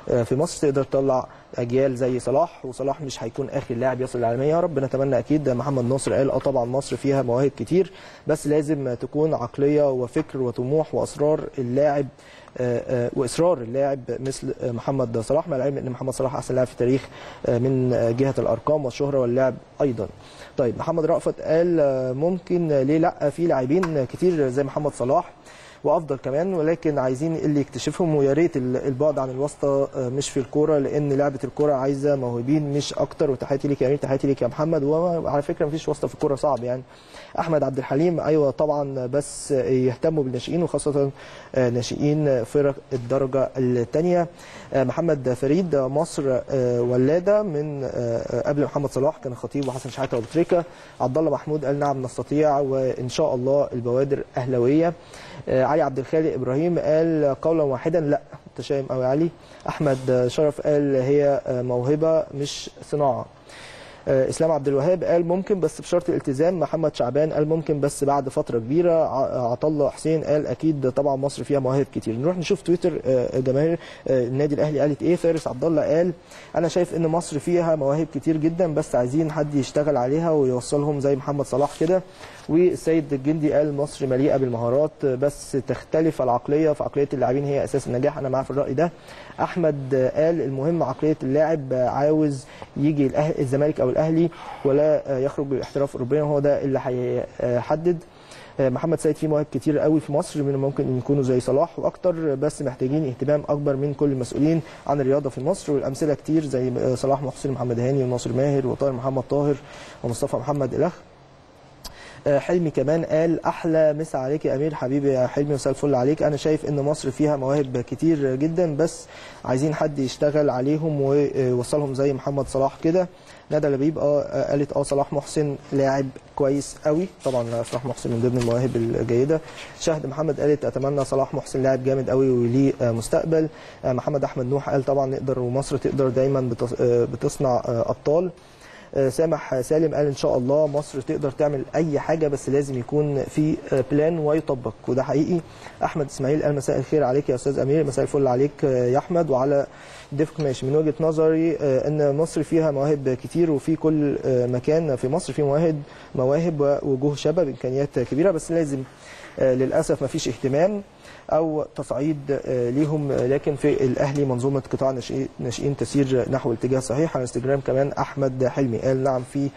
في مصر، تقدر تطلع اجيال زي صلاح، وصلاح مش هيكون اخر لاعب يصل للعالميه يا رب، نتمنى اكيد. محمد نصر قال اه طبعا مصر فيها مواهب كتير، بس لازم تكون عقليه وفكر وطموح واصرار اللاعب واصرار اللاعب مثل محمد صلاح، مع العلم ان محمد صلاح احسن لاعب في التاريخ من جهه الارقام والشهره واللعب ايضا. طيب محمد رأفت قال ممكن ليه لا، في لاعبين كتير زي محمد صلاح وافضل كمان، ولكن عايزين اللي يكتشفهم، ويا ريت البعد عن الواسطه مش في الكوره، لان لعبه الكوره عايزه موهوبين مش اكتر. وتحياتي ليك يا امير، تحياتي ليك يا محمد. وعلى فكره مفيش واسطه في الكوره، صعب يعني. احمد عبد الحليم ايوه طبعا، بس يهتموا بالناشئين وخاصه ناشئين فرق الدرجه الثانيه. محمد فريد، مصر ولاده من قبل محمد صلاح كان الخطيب وحسن شحاته وابو تريكه. عبد الله محمود قال نعم نستطيع، وان شاء الله البوادر اهلاويه. علي عبد الخالق ابراهيم قال قولا واحدا لا، متشائم قوي علي. احمد شرف قال هي موهبه مش صناعه. اسلام عبد الوهاب قال ممكن بس بشرط الالتزام. محمد شعبان قال ممكن بس بعد فتره كبيره. عطله حسين قال اكيد طبعا مصر فيها مواهب كتير. نروح نشوف تويتر جماهير النادي الاهلي قالت ايه. فارس عبد الله قال انا شايف ان مصر فيها مواهب كتير جدا، بس عايزين حد يشتغل عليها ويوصلهم زي محمد صلاح كده. والسيد الجندي قال مصر مليئه بالمهارات، بس تختلف العقليه، فعقليه اللاعبين هي اساس النجاح. انا معاه في الراي ده. احمد قال المهم عقليه اللاعب، عاوز يجي الزمالك او الاهلي ولا يخرج بالاحتراف الاوروبي، هو ده اللي هيحدد. محمد سيد في مواهب كتير قوي في مصر، من ممكن ان يكونوا زي صلاح واكتر، بس محتاجين اهتمام اكبر من كل المسؤولين عن الرياضه في مصر. والامثله كتير زي صلاح محسن، محمد هاني، وناصر ماهر، وطاهر محمد طاهر، ومصطفى محمد الاخ. حلمي كمان قال احلى مسا عليك يا امير، حبيبي يا حلمي، مساء الفل عليك. انا شايف ان مصر فيها مواهب كتير جدا، بس عايزين حد يشتغل عليهم ويوصلهم زي محمد صلاح كده. ندى لبيب اه قالت اه صلاح محسن لاعب كويس قوي، طبعا صلاح محسن من ضمن المواهب الجيده. شهد محمد قالت اتمنى صلاح محسن لاعب جامد قوي وليه مستقبل. محمد احمد نوح قال طبعا نقدر، ومصر تقدر دايما بتصنع ابطال. سامح سالم قال ان شاء الله مصر تقدر تعمل اي حاجه، بس لازم يكون في بلان ويطبق، وده حقيقي. احمد اسماعيل قال مساء الخير عليك يا استاذ امير، مساء الفل عليك يا احمد وعلى دفق ماشي. من وجهه نظري ان مصر فيها مواهب كتير، وفي كل مكان في مصر في مواهب مواهب ووجوه شباب امكانيات كبيره، بس لازم للاسف ما فيش اهتمام او تصعيد ليهم. لكن في الاهلي منظومه قطاع ناشئين تسير نحو اتجاه صحيح. على انستجرام كمان احمد حلمي قال نعم في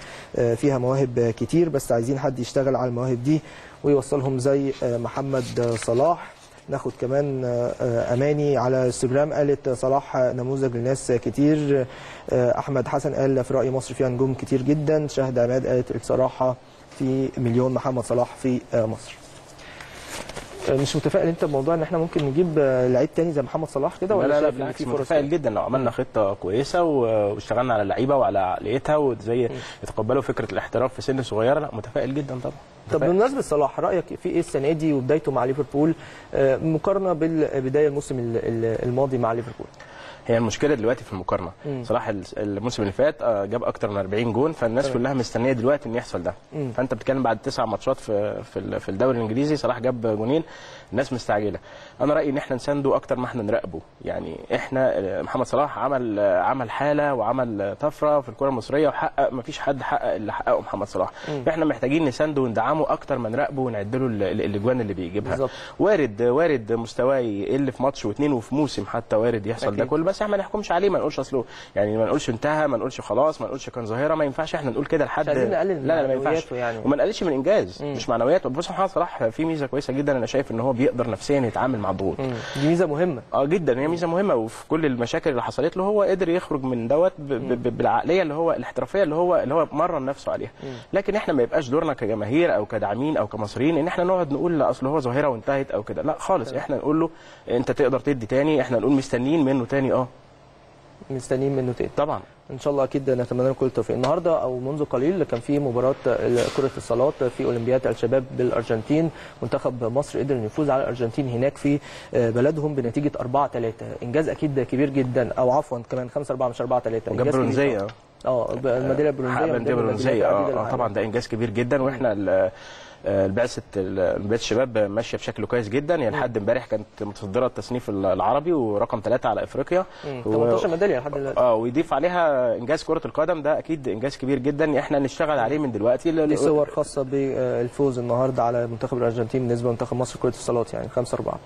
فيها مواهب كتير، بس عايزين حد يشتغل على المواهب دي ويوصلهم زي محمد صلاح. ناخد كمان اماني على انستجرام قالت صلاح نموذج لناس كتير. احمد حسن قال في رايي مصر فيها نجوم كتير جدا. شاهد عماد قالت الصراحه في مليون محمد صلاح في مصر. مش متفائل انت بموضوع ان احنا ممكن نجيب لعيب تاني زي محمد صلاح كده، ولا لا؟ لا بالعكس، متفائل جدا لو عملنا خطه كويسه واشتغلنا على اللعيبه وعلى عقليتها، وزي يتقبلوا فكره الاحتراف في سن صغيره. لا متفائل جدا طبعا. طب بالنسبه لصلاح رايك في ايه السنه دي وبدايته مع ليفربول مقارنه بالبدايه الموسم الماضي مع ليفربول؟ هي المشكله دلوقتي في المقارنه. مم. صلاح الموسم اللي فات جاب اكتر من أربعين جون، فالناس طبعا كلها مستنيه دلوقتي ان يحصل ده. مم. فانت بتتكلم بعد تسع ماتشات في في الدوري الانجليزي صلاح جاب جونين، الناس مستعجله. انا رايي ان احنا نسانده اكتر ما احنا نراقبه. يعني احنا محمد صلاح عمل عمل حاله وعمل طفره في الكره المصريه، وحقق ما فيش حد حقق اللي حققه محمد صلاح. مم. فاحنا محتاجين نسانده وندعمه اكتر ما نراقبه ونعد له الاجوان اللي بيجيبها. بالزبط. وارد وارد مستواه يقل في ماتش واثنين وفي موسم حتى، وارد يحصل أكيد. ده كله، بس احنا ما نحكمش عليه، ما نقولش اصله يعني، ما نقولش انتهى، ما نقولش خلاص، ما نقولش كان ظاهره، ما ينفعش احنا نقول كده لحد. لا لا ما ينفعش يعني، وما نقللش من انجاز. مم. مش معنوياته. بص محمد صلاح في ميزه كويسه جدا، انا شايف ان هو بيقدر نفسيا يتعامل مع الضغوط. دي ميزه مهمه اه جدا، هي ميزه مهمه. وفي كل المشاكل اللي حصلت له هو قدر يخرج من دوت بالعقليه اللي هو الاحترافيه اللي هو اللي هو مرن نفسه عليها. مم. لكن احنا ما يبقاش دورنا كجماهير او كداعمين او كمصريين ان احنا نقعد نقول اصل هو ظاهره وانتهت او كده، لا خالص. مم. احنا نقول له انت تقدر تدي تاني، احنا نقول مستنيين منه تاني. اه مستنيين منه تاني طبعا. ان شاء الله اكيد نتمنى لكم كل التوفيق. النهارده او منذ قليل كان في مباراه كره الصالات في اولمبياد الشباب بالارجنتين، منتخب مصر قدر ان يفوز على الارجنتين هناك في بلدهم بنتيجه أربعة ثلاثة، انجاز اكيد كبير جدا، او عفوا كمان خمسة أربعة مش أربعة ثلاثة، انجاز برونزيه اه الميداليه البرونزيه اه طبعا ده انجاز كبير جدا. واحنا البعثه البعثه الشباب ماشيه بشكل كويس جدا، يعني لحد امبارح كانت متصدره التصنيف العربي ورقم ثلاثة على افريقيا، ثمانية عشر ميداليه لحد دلوقتي اه ويضيف عليها انجاز كره القدم، ده اكيد انجاز كبير جدا احنا نشتغل عليه من دلوقتي. دي صور خاصه بالفوز النهارده على منتخب الارجنتين بالنسبه لمنتخب مصر كره الصالات، يعني خمسة أربعة.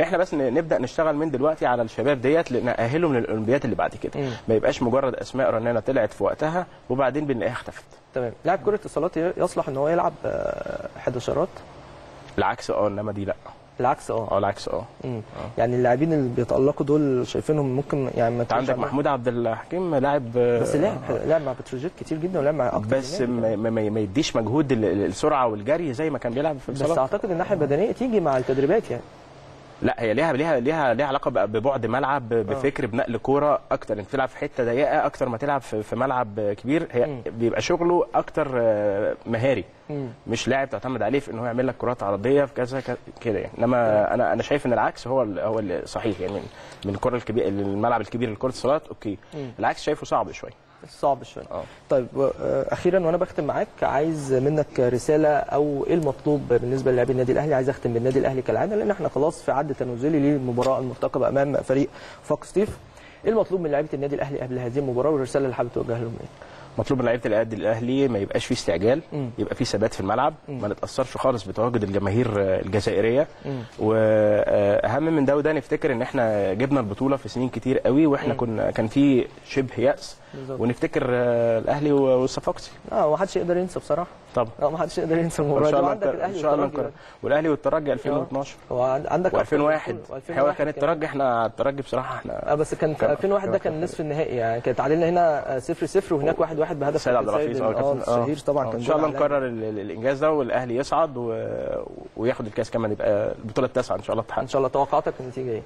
احنا بس نبدا نشتغل من دلوقتي على الشباب ديت لنأهلهم للاولمبيات اللي بعد كده، ما يبقاش مجرد اسماء رنانه طلعت في وقتها وبعدين بنلاقيها اختفت. تمام. لاعب كره الصالات يصلح ان هو يلعب حداشرات؟ العكس اه انما دي لا. العكس اه اه العكس اه يعني اللاعبين اللي بيتألقوا دول شايفينهم ممكن يعني ما عندك محمود عبد الحكيم لاعب بس لعب آه. لعب مع بتروجيت كتير جدا ولعب مع اكتر بس ما, ما يديش مجهود السرعه والجري زي ما كان بيلعب في الصالات. بس اعتقد الناحيه البدنيه تيجي مع التدريبات يعني. لا هي ليها ليها ليها ليها علاقه ببعد ملعب، بفكر، بنقل كوره اكتر، انت تلعب في حته ضيقه اكتر ما تلعب في ملعب كبير، هي م. بيبقى شغله اكتر مهاري، م. مش لاعب تعتمد عليه في ان هو يعمل لك كرات عرضيه في كذا كده يعني. انما انا انا شايف ان العكس هو هو الصحيح يعني، من من الكره الكبيره الملعب الكبير لكره الصالات اوكي، م. العكس شايفه صعب شويه صعب شويه. طيب اخيرا وانا بختم معاك، عايز منك رساله او ايه المطلوب بالنسبه للاعبي النادي الاهلي؟ عايز اختم بالنادي الاهلي كالعاده لان احنا خلاص في عد تنازلي للمباراه المرتقبه امام فريق وفاق سطيف. ايه المطلوب من لاعيبه النادي الاهلي قبل هذه المباراه والرساله اللي حابب توجهها لهم ايه؟ مطلوب من لعيبه النادي الاهلي ما يبقاش فيه استعجال، م. يبقى فيه ثبات في الملعب، م. ما نتاثرش خالص بتواجد الجماهير الجزائريه، م. واهم من ده وده نفتكر ان احنا جبنا البطوله في سنين كتير قوي واحنا م. كنا كان في شبه ياس بالزبط. ونفتكر الاهلي والصفاقسي اه ما حدش يقدر ينسى بصراحه طبعا اه ما حدش يقدر ينسى المباراه دي. وعندك الاهلي ان شاء الله والاهلي والترجي ألفين واثناشر وعندك ألفين وواحد هو كان الترجي احنا الترجي بصراحه احنا اه بس كان ألفين وواحد ده كان نصف النهائي يعني، كان تعادلنا هنا صفر صفر وهناك واحد واحد بهدف سيد عبد الحفيظ الشهير طبعا. كان ان شاء الله نكرر الانجاز ده والاهلي يصعد و... وياخد الكاس كمان، يبقى البطوله التاسعه ان شاء الله تتحقق. ان شاء الله توقعاتك النتيجه ايه؟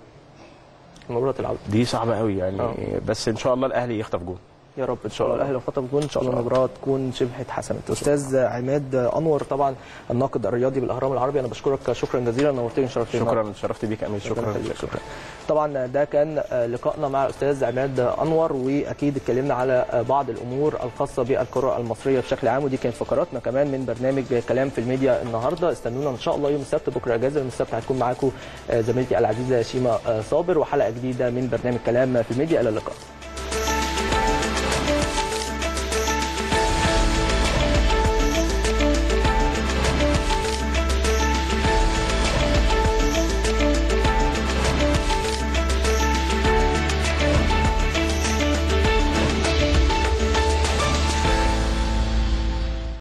المباراه العوده دي صعبه قوي يعني أوه. بس ان شاء الله الاهلي يخطف جول يا رب. ان شاء الله الاهلي لو خطف جول ان شاء الله المباراه تكون شبه اتحسمت. استاذ عماد انور طبعا الناقد الرياضي بالاهرام العربي، انا بشكرك شكرا جزيلا، نورتني شرفتني. شكرا اتشرفت بيك امين. شكرا شكرا. طبعا ده كان لقائنا مع الاستاذ عماد انور، واكيد اتكلمنا على بعض الامور الخاصه بالكره المصريه بشكل عام، ودي كانت فقراتنا كمان من برنامج كلام في الميديا النهارده. استنونا ان شاء الله يوم السبت، بكره اجازه يوم السبت هتكون معاكم زميلتي العزيزه شيماء صابر وحلقه جديده من برنامج كلام في الميديا. الى اللقاء.